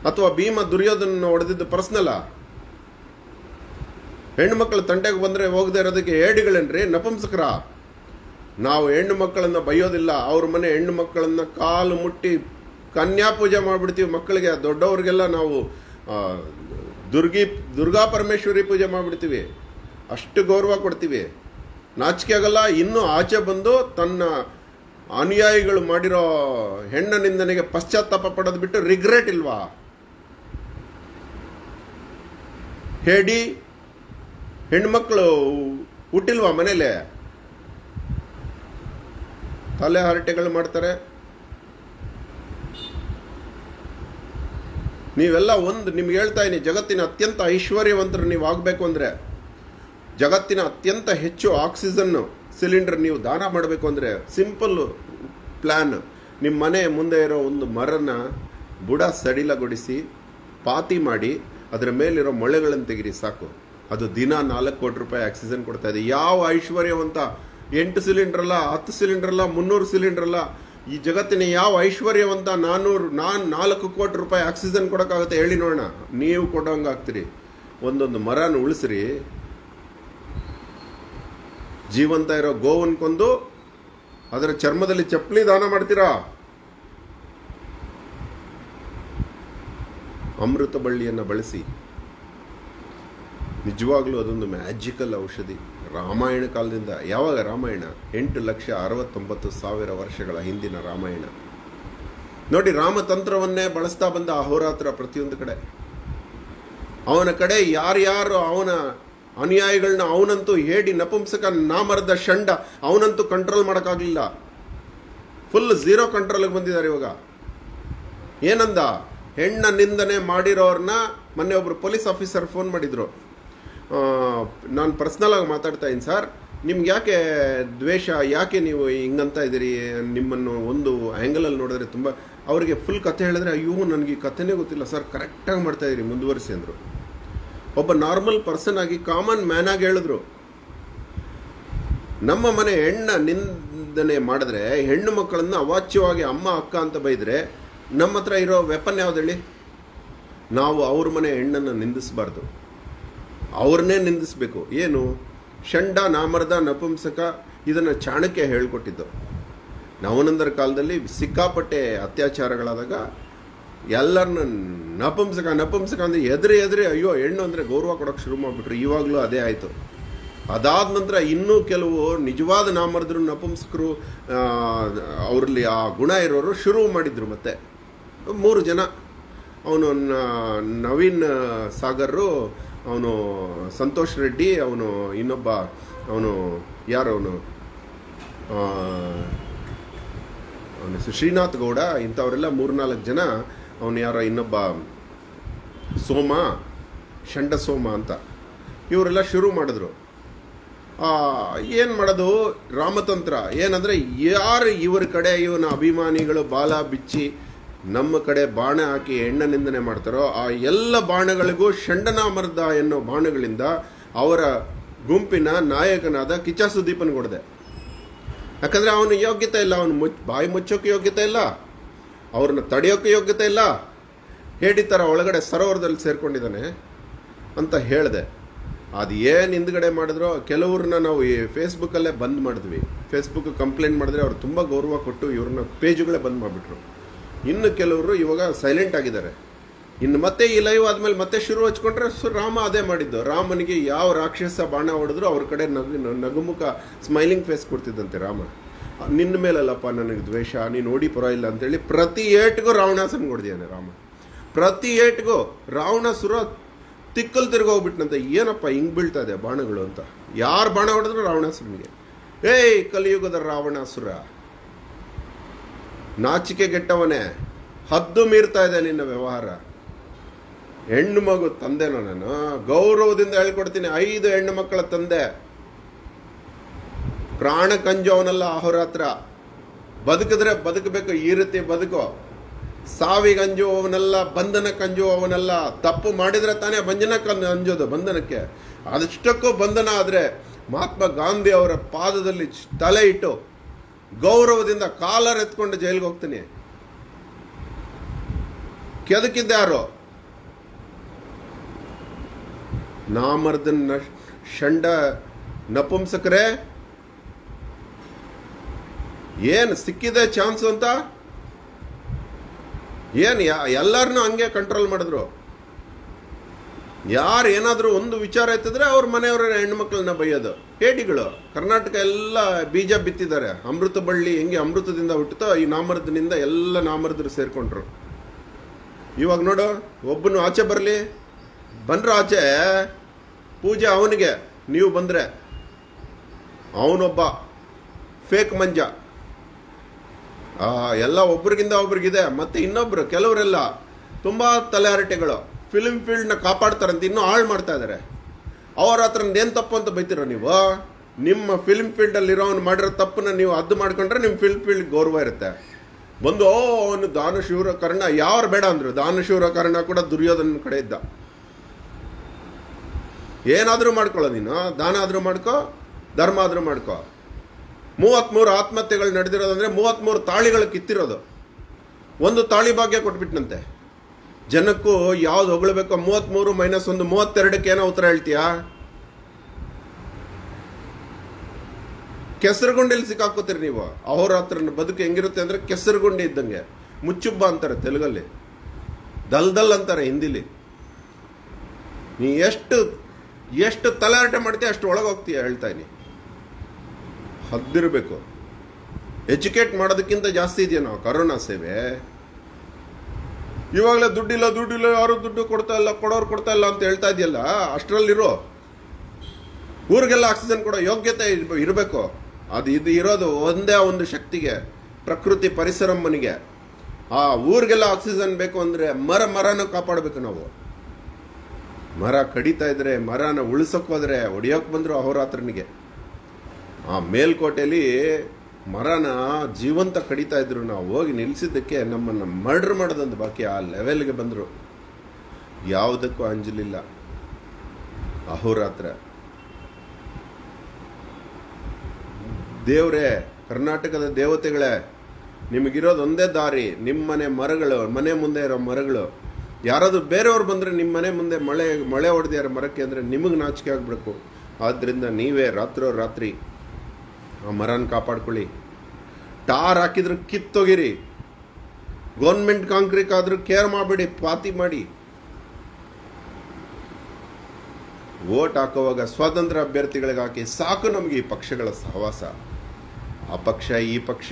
ಅಥವಾ ಭೀಮ ದುರ್ಯೋಧನ ಹೊಡೆದಿದ್ದು ಪರ್ಸ್ನಲ್ಲ? ಹೆಣ್ಣು ಮಕ್ಕಳು ತಂಟೆಗೆ ಬಂದರೆ ಹೋಗದೆ ಇರೋದಕ್ಕೆ ಏಡಿಗಳೇನ್ರಿ, ನಪುಂಸಕರ? ನಾವು ಹೆಣ್ಣು ಮಕ್ಕಳನ್ನು ಬೈಯೋದಿಲ್ಲ, ಅವ್ರ ಮನೆ ಹೆಣ್ಣು ಮಕ್ಕಳನ್ನು ಕಾಲು ಮುಟ್ಟಿ ಕನ್ಯಾ ಪೂಜೆ ಮಾಡಿಬಿಡ್ತೀವಿ. ಮಕ್ಕಳಿಗೆ ದೊಡ್ಡವ್ರಿಗೆಲ್ಲ ನಾವು ದುರ್ಗಿ ದುರ್ಗಾ ಪರಮೇಶ್ವರಿ ಪೂಜೆ ಮಾಡಿಬಿಡ್ತೀವಿ, ಅಷ್ಟು ಗೌರವ ಕೊಡ್ತೀವಿ, ನಾಚಿಕೆ ಆಗಲ್ಲ. ಇನ್ನೂ ಆಚೆ ಬಂದು ತನ್ನ ಅನುಯಾಯಿಗಳು ಮಾಡಿರೋ ಹೆಣ್ಣನಿಂದ ನನಗೆ ಪಶ್ಚಾತ್ತಾಪ ಪಡೋದು ಬಿಟ್ಟು ರಿಗ್ರೆಟ್ ಇಲ್ವಾ? ಹೇಳಿ ಹೆಣ್ಮಕ್ಳು ಹುಟ್ಟಿಲ್ವಾ ಮನೇಲೆ? ತಲೆ ಹರಟೆಗಳು ಮಾಡ್ತಾರೆ. ನೀವೆಲ್ಲ ಒಂದು ನಿಮ್ಗೆ ಹೇಳ್ತಾ ಇದೀನಿ, ಜಗತ್ತಿನ ಅತ್ಯಂತ ಐಶ್ವರ್ಯವಂತರು ನೀವು ಆಗಬೇಕು ಅಂದರೆ, ಜಗತ್ತಿನ ಅತ್ಯಂತ ಹೆಚ್ಚು ಆಕ್ಸಿಜನ್ನು ಸಿಲಿಂಡರ್ ನೀವು ದಾನ ಮಾಡಬೇಕು ಅಂದರೆ, ಸಿಂಪಲ್ಲು ಪ್ಲ್ಯಾನ್. ನಿಮ್ಮ ಮನೆ ಮುಂದೆ ಇರೋ ಒಂದು ಮರನ ಬುಡ ಸಡಿಲಗೊಳಿಸಿ ಪಾತಿ ಮಾಡಿ ಅದರ ಮೇಲಿರೋ ಮೊಳೆಗಳನ್ನು ತೆಗಿರಿ, ಸಾಕು. ಅದು ದಿನ ನಾಲ್ಕು ಕೋಟಿ ರೂಪಾಯಿ ಆಕ್ಸಿಜನ್ ಕೊಡ್ತಾ ಇದೆ. ಯಾವ ಐಶ್ವರ್ಯವಂತ ಎಂಟು ಸಿಲಿಂಡ್ರಲ್ಲ, ಹತ್ತು ಸಿಲಿಂಡ್ರಲ್ಲ, ಮುನ್ನೂರು ಸಿಲಿಂಡ್ರಲ್ಲ, ಈ ಜಗತ್ತಿನ ಯಾವ ಐಶ್ವರ್ಯವಂತ ನಾನ್ನೂರು ನಾನು ನಾಲ್ಕು ಕೋಟಿ ರೂಪಾಯಿ ಆಕ್ಸಿಜನ್ ಕೊಡೋಕ್ಕಾಗುತ್ತೆ ಹೇಳಿ ನೋಡೋಣ? ನೀವು ಕೊಡೋಂಗೆ ಆಗ್ತೀರಿ. ಒಂದೊಂದು ಮರನ ಉಳಿಸ್ರಿ, ಜೀವಂತ ಇರೋ ಗೋವನ್ ಕೊಂದು ಅದರ ಚರ್ಮದಲ್ಲಿ ಚಪ್ಪಲಿ ದಾನ ಮಾಡ್ತೀರಾ? ಅಮೃತ ಬಳ್ಳಿಯನ್ನು ಬಳಸಿ ನಿಜವಾಗ್ಲೂ ಅದೊಂದು ಮ್ಯಾಜಿಕಲ್ ಔಷಧಿ. ರಾಮಾಯಣ ಕಾಲದಿಂದ, ಯಾವಾಗ ರಾಮಾಯಣ ಎಂಟು ಲಕ್ಷ ಅರವತ್ತೊಂಬತ್ತು ಸಾವಿರ ವರ್ಷಗಳ ಹಿಂದಿನ ರಾಮಾಯಣ ನೋಡಿ, ರಾಮತಂತ್ರವನ್ನೇ ಬಳಸ್ತಾ ಬಂದ ಅಹೋರಾತ್ರ ಪ್ರತಿಯೊಂದು ಕಡೆ. ಅವನ ಕಡೆ ಯಾರ್ಯಾರು ಅವನ ಅನುಯಾಯಿಗಳನ್ನ, ಅವನಂತೂ ಹೇಡಿ ನಪುಂಸಕ ನಾಮರದ ಷಂಡ, ಅವನಂತೂ ಕಂಟ್ರೋಲ್ ಮಾಡೋಕ್ಕಾಗಲಿಲ್ಲ. ಫುಲ್ ಝೀರೋ ಕಂಟ್ರೋಲಿಗೆ ಬಂದಿದ್ದಾರೆ ಇವಾಗ. ಏನಂದ, ಹೆಣ್ಣ ನಿಂದನೆ ಮಾಡಿರೋರನ್ನ ಮೊನ್ನೆ ಒಬ್ಬರು ಪೊಲೀಸ್ ಆಫೀಸರ್ ಫೋನ್ ಮಾಡಿದರು. ನಾನು ಪರ್ಸ್ನಲಾಗಿ ಮಾತಾಡ್ತಾ ಇದ್ದೀನಿ ಸರ್, ನಿಮ್ಗೆ ಯಾಕೆ ದ್ವೇಷ, ಯಾಕೆ ನೀವು ಹಿಂಗಂತ ಇದ್ದೀರಿ, ನಿಮ್ಮನ್ನು ಒಂದು ಆ್ಯಂಗಲಲ್ಲಿ ನೋಡಿದ್ರೆ ತುಂಬ. ಅವರಿಗೆ ಫುಲ್ ಕಥೆ ಹೇಳಿದ್ರೆ, ಅಯ್ಯೋ ನನಗೆ ಈ ಕಥೆನೇ ಗೊತ್ತಿಲ್ಲ ಸರ್, ಕರೆಕ್ಟಾಗಿ ಮಾಡ್ತಾಯಿದ್ದೀರಿ ಮುಂದುವರಿಸಿ ಅಂದರು. ಒಬ್ಬ ನಾರ್ಮಲ್ ಪರ್ಸನ್ ಆಗಿ, ಕಾಮನ್ ಮ್ಯಾನ್ ಆಗಿ ಹೇಳಿದ್ರು, ನಮ್ಮ ಮನೆ ಹೆಣ್ಣ ನಿಂದನೆ ಮಾಡಿದ್ರೆ, ಹೆಣ್ಣು ಮಕ್ಕಳನ್ನು ಅವಾಚ್ಯವಾಗಿ ಅಮ್ಮ ಅಕ್ಕ ಅಂತ ಬೈದರೆ, ನಮ್ಮ ಹತ್ರ ಇರೋ ವೆಪನ್ ಯಾವ್ದು ಹೇಳಿ? ನಾವು ಅವ್ರ ಮನೆ ಹೆಣ್ಣನ್ನು ನಿಂದಿಸಬಾರ್ದು, ಅವ್ರನ್ನೇ ನಿಂದಿಸಬೇಕು. ಏನು ಷಂಡ ನಾಮರ್ದ ನಪುಂಸಕ, ಇದನ್ನು ಚಾಣಕ್ಯ ಹೇಳಿಕೊಟ್ಟಿದ್ದು. ನವನಂದರ ಕಾಲದಲ್ಲಿ ಸಿಕ್ಕಾಪಟ್ಟೆ ಅತ್ಯಾಚಾರಗಳಾದಾಗ ಎಲ್ಲರನ್ನ ನಪುಂಸಕ ನಪುಂಸಕ ಅಂದರೆ ಎದುರು ಎದುರೇ ಅಯ್ಯೋ ಹೆಣ್ಣು ಅಂದರೆ ಗೌರವ ಕೊಡೋಕ್ಕೆ ಶುರು ಮಾಡಿಬಿಟ್ರು. ಇವಾಗಲೂ ಅದೇ ಆಯಿತು. ಅದಾದ ನಂತರ ಇನ್ನೂ ಕೆಲವು ನಿಜವಾದ ನಾಮರ್ದರು ನಪುಂಸಕರು, ಅವರಲ್ಲಿ ಆ ಗುಣ ಇರೋರು ಶುರು ಮಾಡಿದರು. ಮತ್ತೆ ಮೂರು ಜನ, ಅವನು ನವೀನ್ ಸಾಗರ್ರು, ಅವನು ಸಂತೋಷ್ ರೆಡ್ಡಿ, ಅವನು ಇನ್ನೊಬ್ಬ, ಅವನು ಯಾರು, ಅವನು ಅವನು ಶ್ರೀನಾಥ್ ಗೌಡ, ಇಂಥವರೆಲ್ಲ ಮೂರ್ನಾಲ್ಕು ಜನ. ಅವನು ಯಾರೋ ಇನ್ನೊಬ್ಬ ಸೋಮ, ಷಂಡ ಸೋಮ ಅಂತ, ಇವರೆಲ್ಲ ಶುರು ಮಾಡಿದ್ರು. ಏನು ಮಾಡೋದು, ರಾಮತಂತ್ರ ಏನಂದರೆ, ಯಾರು ಇವ್ರ ಕಡೆ ಇವನ ಅಭಿಮಾನಿಗಳು ಬಾಲ ಬಿಚ್ಚಿ ನಮ್ಮ ಕಡೆ ಬಾಣ ಹಾಕಿ ಹೆಣ್ಣ ನಿಂದನೆ ಮಾಡ್ತಾರೋ, ಆ ಎಲ್ಲ ಬಾಣಗಳಿಗೂ ಷಂಡನಾಮರ್ದ ಎನ್ನೋ ಬಾಣಗಳಿಂದ ಅವರ ಗುಂಪಿನ ನಾಯಕನಾದ ಕಿಚ್ಚ ಸುದೀಪನ್ ಕೊಡದೆ. ಯಾಕಂದರೆ ಅವನು ಯೋಗ್ಯತೆ ಇಲ್ಲ, ಅವನು ಮುಚ್ ಬಾಯಿ ಮುಚ್ಚೋಕ್ಕೆ ಯೋಗ್ಯತೆ ಇಲ್ಲ, ಅವ್ರನ್ನ ತಡೆಯೋಕ್ಕೆ ಯೋಗ್ಯತೆ ಇಲ್ಲ, ಹೇಳಿ ಥರ ಒಳಗಡೆ ಸರೋವರದಲ್ಲಿ ಸೇರ್ಕೊಂಡಿದ್ದಾನೆ ಅಂತ ಹೇಳಿದೆ. ಅದು ಏನು ಹಿಂದ್ಗಡೆ ಮಾಡಿದ್ರು, ಕೆಲವ್ರನ್ನ ನಾವು ಈ ಫೇಸ್ಬುಕ್ಕಲ್ಲೇ ಬಂದ್ ಮಾಡಿದ್ವಿ. ಫೇಸ್ಬುಕ್ ಕಂಪ್ಲೇಂಟ್ ಮಾಡಿದ್ರೆ ಅವ್ರು ತುಂಬ ಗೌರವ ಕೊಟ್ಟು ಇವ್ರನ್ನ ಪೇಜುಗಳೇ ಬಂದ್ ಮಾಡಿಬಿಟ್ರು. ಇನ್ನು ಕೆಲವರು ಇವಾಗ ಸೈಲೆಂಟ್ ಆಗಿದ್ದಾರೆ. ಇನ್ನು ಮತ್ತೆ ಈ ಲೈವ್ ಆದಮೇಲೆ ಮತ್ತೆ ಶುರು ಹಚ್ಕೊಂಡ್ರೆ, ಸು ರಾಮ ಅದೇ ಮಾಡಿದ್ದು. ರಾಮನಿಗೆ ಯಾವ ರಾಕ್ಷಸ ಬಾಣ ಹೊಡೆದ್ರು ಅವ್ರ ಕಡೆ ನಗು ನಗುಮುಖ ಸ್ಮೈಲಿಂಗ್ ಫೇಸ್ ಕೊಡ್ತಿದ್ದಂತೆ ರಾಮ. ನಿನ್ನ ಮೇಲಲ್ಲಪ್ಪ ನನಗೆ ದ್ವೇಷ, ನೀನು ಓಡಿ ಪರ ಇಲ್ಲ ಅಂತೇಳಿ ಪ್ರತಿ ಏಟ್ಗೂ ರಾವಣಾಸನ ಹೊಡೆದಿದ್ದಾನೆ ರಾಮ. ಪ್ರತಿ ಏಟ್ಗೂ ರಾವಣಾಸುರ ತಿಕ್ಕಲ್ ತಿರ್ಗೋಗ್ಬಿಟ್ನಂತೆ. ಏನಪ್ಪ ಹಿಂಗೆ ಬೀಳ್ತಾ ಇದೆ ಬಾಣಗಳು ಅಂತ, ಯಾರು ಬಾಣ ಹೊಡೆದ್ರು ರಾವಣಾಸುರನಿಗೆ. ಏಯ್ ಕಲಿಯುಗದ ರಾವಣಾಸುರ, ನಾಚಿಕೆಗೆಟ್ಟವನೇ, ಹದ್ದು ಮೀರ್ತಾ ಇದೆ ನಿನ್ನ ವ್ಯವಹಾರ. ಹೆಣ್ಣು ಮಗು ತಂದೆನೋ ನಾನು, ಗೌರವದಿಂದ ಹೇಳ್ಕೊಡ್ತೀನಿ, ಐದು ಹೆಣ್ಣು ಮಕ್ಕಳ ತಂದೆ, ಪ್ರಾಣ ಕಂಜವನಲ್ಲ ಅಹೋರಾತ್ರ. ಬದುಕಿದ್ರೆ ಬದುಕಬೇಕು, ಈ ರೀತಿ ಬದುಕು. ಸಾವಿಗಂಜು ಅವನಲ್ಲ, ಬಂಧನಕ್ಕೆ ಅಂಜು ಅವನಲ್ಲ. ತಪ್ಪು ಮಾಡಿದರೆ ತಾನೇ ಬಂಧನಕ್ಕೆ ಅಂಜೋದು, ಬಂಧನಕ್ಕೆ. ಅದಷ್ಟಕ್ಕೂ ಬಂಧನ ಆದರೆ ಮಹಾತ್ಮ ಗಾಂಧಿ ಅವರ ಪಾದದಲ್ಲಿ ತಲೆ ಇಟ್ಟು ಗೌರವದಿಂದ ಕಾಲರ್ ಎತ್ಕೊಂಡು ಜೈಲಿಗೆ ಹೋಗ್ತೀನಿ. ಕೆದಕಿದ್ದಾರೋ ನಾಮರ್ದನ ಷಂಡ ನಪುಂಸಕರೇ, ಏನು ಸಿಕ್ಕಿದೆ ಚಾನ್ಸು ಅಂತ ಏನು ಎಲ್ಲರನ್ನೂ ಹಂಗೆ ಕಂಟ್ರೋಲ್ ಮಾಡಿದ್ರು. ಯಾರು ಏನಾದರೂ ಒಂದು ವಿಚಾರ ಎತ್ತಿದ್ರೆ ಅವ್ರ ಮನೆಯವರ ಹೆಣ್ಮಕ್ಳನ್ನ ಬೈಯೋದು, ಹೇಡಿಗಳು. ಕರ್ನಾಟಕ ಎಲ್ಲ ಬೀಜ ಬಿತ್ತಿದ್ದಾರೆ. ಅಮೃತ ಬಳ್ಳಿ ಹೆಂಗೆ ಅಮೃತದಿಂದ ಹುಟ್ಟುತ್ತೋ, ಈ ನಾಮರ್ದನಿಂದ ಎಲ್ಲ ನಾಮರ್ದರು ಸೇರಿಕೊಂಡ್ರು. ಇವಾಗ ನೋಡು, ಒಬ್ಬನು ಆಚೆ ಬರಲಿ, ಬಂದ್ರೆ ಆಚೆ ಪೂಜೆ ಅವನಿಗೆ, ನೀವು ಬಂದರೆ. ಅವನೊಬ್ಬ ಫೇಕ್ ಮಂಜ. ಎಲ್ಲ ಒಬ್ರಿಗಿಂದ ಒಬ್ರಿಗಿದೆ. ಮತ್ತು ಇನ್ನೊಬ್ಬರು ಕೆಲವರೆಲ್ಲ ತುಂಬ ತಲೆ ಹರಟೆಗಳು, ಫಿಲ್ಮ್ ಫೀಲ್ಡ್ನ ಕಾಪಾಡ್ತಾರಂತ ಇನ್ನೂ ಹಾಳು ಮಾಡ್ತಾ ಇದ್ದಾರೆ. ಅವ್ರ ಹತ್ರ ಏನು ತಪ್ಪು ಅಂತ ಬೈತೀರೋ ನೀವು? ನಿಮ್ಮ ಫಿಲ್ಮ್ ಫೀಲ್ಡಲ್ಲಿರೋನು ಮಾಡಿರೋ ತಪ್ಪನ್ನ ನೀವು ಅದ್ದು ಮಾಡ್ಕೊಂಡ್ರೆ ನಿಮ್ಮ ಫಿಲ್ಮ್ ಫೀಲ್ಡ್ ಗೌರವ ಇರುತ್ತೆ. ಬಂದು ಓ ಅವನು ದಾನಶೂರ ಕರ್ಣ, ಯಾರು ಬೇಡ ಅಂದರು. ದಾನಶೂರ ಕರ್ಣ ಕೂಡ ದುರ್ಯೋಧನ ಕಡೆ ಇದ್ದ. ಏನಾದರೂ ಮಾಡ್ಕೊಳ್ಳೋ ನೀನು, ದಾನ ಆದರೂ ಮಾಡ್ಕೋ, ಧರ್ಮ ಆದರೂ ಮಾಡ್ಕೋ. ಮೂವತ್ತ್ಮೂರು ಆತ್ಮಹತ್ಯೆಗಳು ನಡೆದಿರೋದಂದರೆ ಮೂವತ್ತ್ಮೂರು ತಾಳಿಗಳು ಕಿತ್ತಿರೋದು. ಒಂದು ತಾಳಿ ಭಾಗ್ಯ ಕೊಟ್ಬಿಟ್ನಂತೆ ಜನಕ್ಕೂ. ಯಾವ್ದು ಹೊಗಳಬೇಕೋ? ಮೂವತ್ತ್ಮೂರು ಮೈನಸ್ ಒಂದು ಮೂವತ್ತೆರಡಕ್ಕೆ ಏನೋ ಉತ್ತರ ಹೇಳ್ತೀಯಾ? ಕೆಸರುಗುಂಡಿಲಿ ಸಿಕ್ಕಾಕೋತೀರಿ ನೀವು. ಅಹೋರಾತ್ರನ ಬದುಕು ಹೆಂಗಿರುತ್ತೆ ಅಂದರೆ ಕೆಸರುಗುಂಡಿ ಇದ್ದಂಗೆ, ಮುಚ್ಚುಬ್ಬ ಅಂತಾರೆ ತೆಲುಗಲ್ಲಿ. दल दल अंतारे हिंदीली तलाटे माड्ती अष्ट ओळगे होग्तीय हेळ्ता इदीनि हद्दिरबेकु एजुकेट ಮಾಡೋದಕ್ಕಿಂತ ಜಾಸ್ತಿ ಇದೆಯೋ ನಾವು ಕರೋನಾ ಸೇವೆ ಇವಾಗಲೇ ದುಡ್ಡಿಲ್ಲ ದುಡ್ಡಿಲ್ಲ ಯಾರು ದುಡ್ಡು ಕೊಡ್ತಾ ಇಲ್ಲ ಕೊಡೋರು ಕೊಡ್ತಾ ಇಲ್ಲ ಅಂತ ಹೇಳ್ತಾ ಇದೆಯಲ್ಲ ಅಷ್ಟರಲ್ಲಿರೋ ಊರಿಗೆಲ್ಲ ಆಕ್ಸಿಜನ್ ಕೊಡೋ ಯೋಗ್ಯತೆ ಇರಬೇಕು ಅದು ಇದು ಇರೋದು ಒಂದೇ ಒಂದು ಶಕ್ತಿಗೆ ಪ್ರಕೃತಿ ಪರಿಸರಮ್ಮನಿಗೆ ಆ ಊರಿಗೆಲ್ಲ ಆಕ್ಸಿಜನ್ ಬೇಕು ಅಂದ್ರೆ ಮರ ಮರನ ಕಾಪಾಡಬೇಕು ನಾವು ಮರ ಕಡಿತಾ ಇದ್ರೆ ಮರನ ಉಳಿಸೋಕೆ ಹೋದ್ರೆ ಒಡೆಯೋಕೆ ಬಂದ್ರು ಅಹೋರಾತ್ರನಿಗೆ ಆ ಮೇಲ್ಕೋಟೆಯಲ್ಲಿ ಮರನ ಜೀವಂತ ಕಡಿತಾ ಇದ್ರು ನಾವು ಹೋಗಿ ನಿಲ್ಲಿಸಿದ್ದಕ್ಕೆ ನಮ್ಮನ್ನ ಮರ್ಡರ್ ಮಾಡೋದಂತ ಬಾಕಿ ಆ ಲೆವೆಲ್ಗೆ ಬಂದ್ರು ಯಾವುದಕ್ಕೂ ಅಂಜಲಿಲ್ಲ ಅಹೋರಾತ್ರ ದೇವರೇ ಕರ್ನಾಟಕದ ದೇವತೆಗಳೇ ನಿಮಗಿರೋದೊಂದೇ ದಾರಿ ನಿಮ್ಮನೆ ಮರಗಳು ಮನೆ ಮುಂದೆ ಇರೋ ಮರಗಳು ಯಾರಾದರೂ ಬೇರೆಯವರು ಬಂದರೆ ನಿಮ್ಮ ಮನೆ ಮುಂದೆ ಮಳೆ ಮಳೆ ಹೊಡೆದ್ಯಾರ ಮರಕ್ಕೆ ಅಂದರೆ ನಿಮಗೆ ನಾಚಿಕೆ ಆಗಬೇಕು ಆದ್ದರಿಂದ ನೀವೇ ರಾತ್ರೋ ರಾತ್ರಿ ಆ ಮರನ ಕಾಪಾಡ್ಕೊಳ್ಳಿ ಟಾರ್ ಹಾಕಿದ್ರು ಕಿತ್ತೋಗಿರಿ ಗೌರ್ಮೆಂಟ್ ಕಾಂಕ್ರೀಟ್ ಆದರೂ ಕೇರ್ ಮಾಡಬೇಡಿ ಪಾತಿ ಮಾಡಿ ವೋಟ್ ಹಾಕುವಾಗ ಸ್ವಾತಂತ್ರ್ಯ ಅಭ್ಯರ್ಥಿಗಳಿಗೆ ಹಾಕಿ ಸಾಕು ನಮಗೆ ಈ ಪಕ್ಷಗಳ ಸಹವಾಸ ಆ ಪಕ್ಷ ಈ ಪಕ್ಷ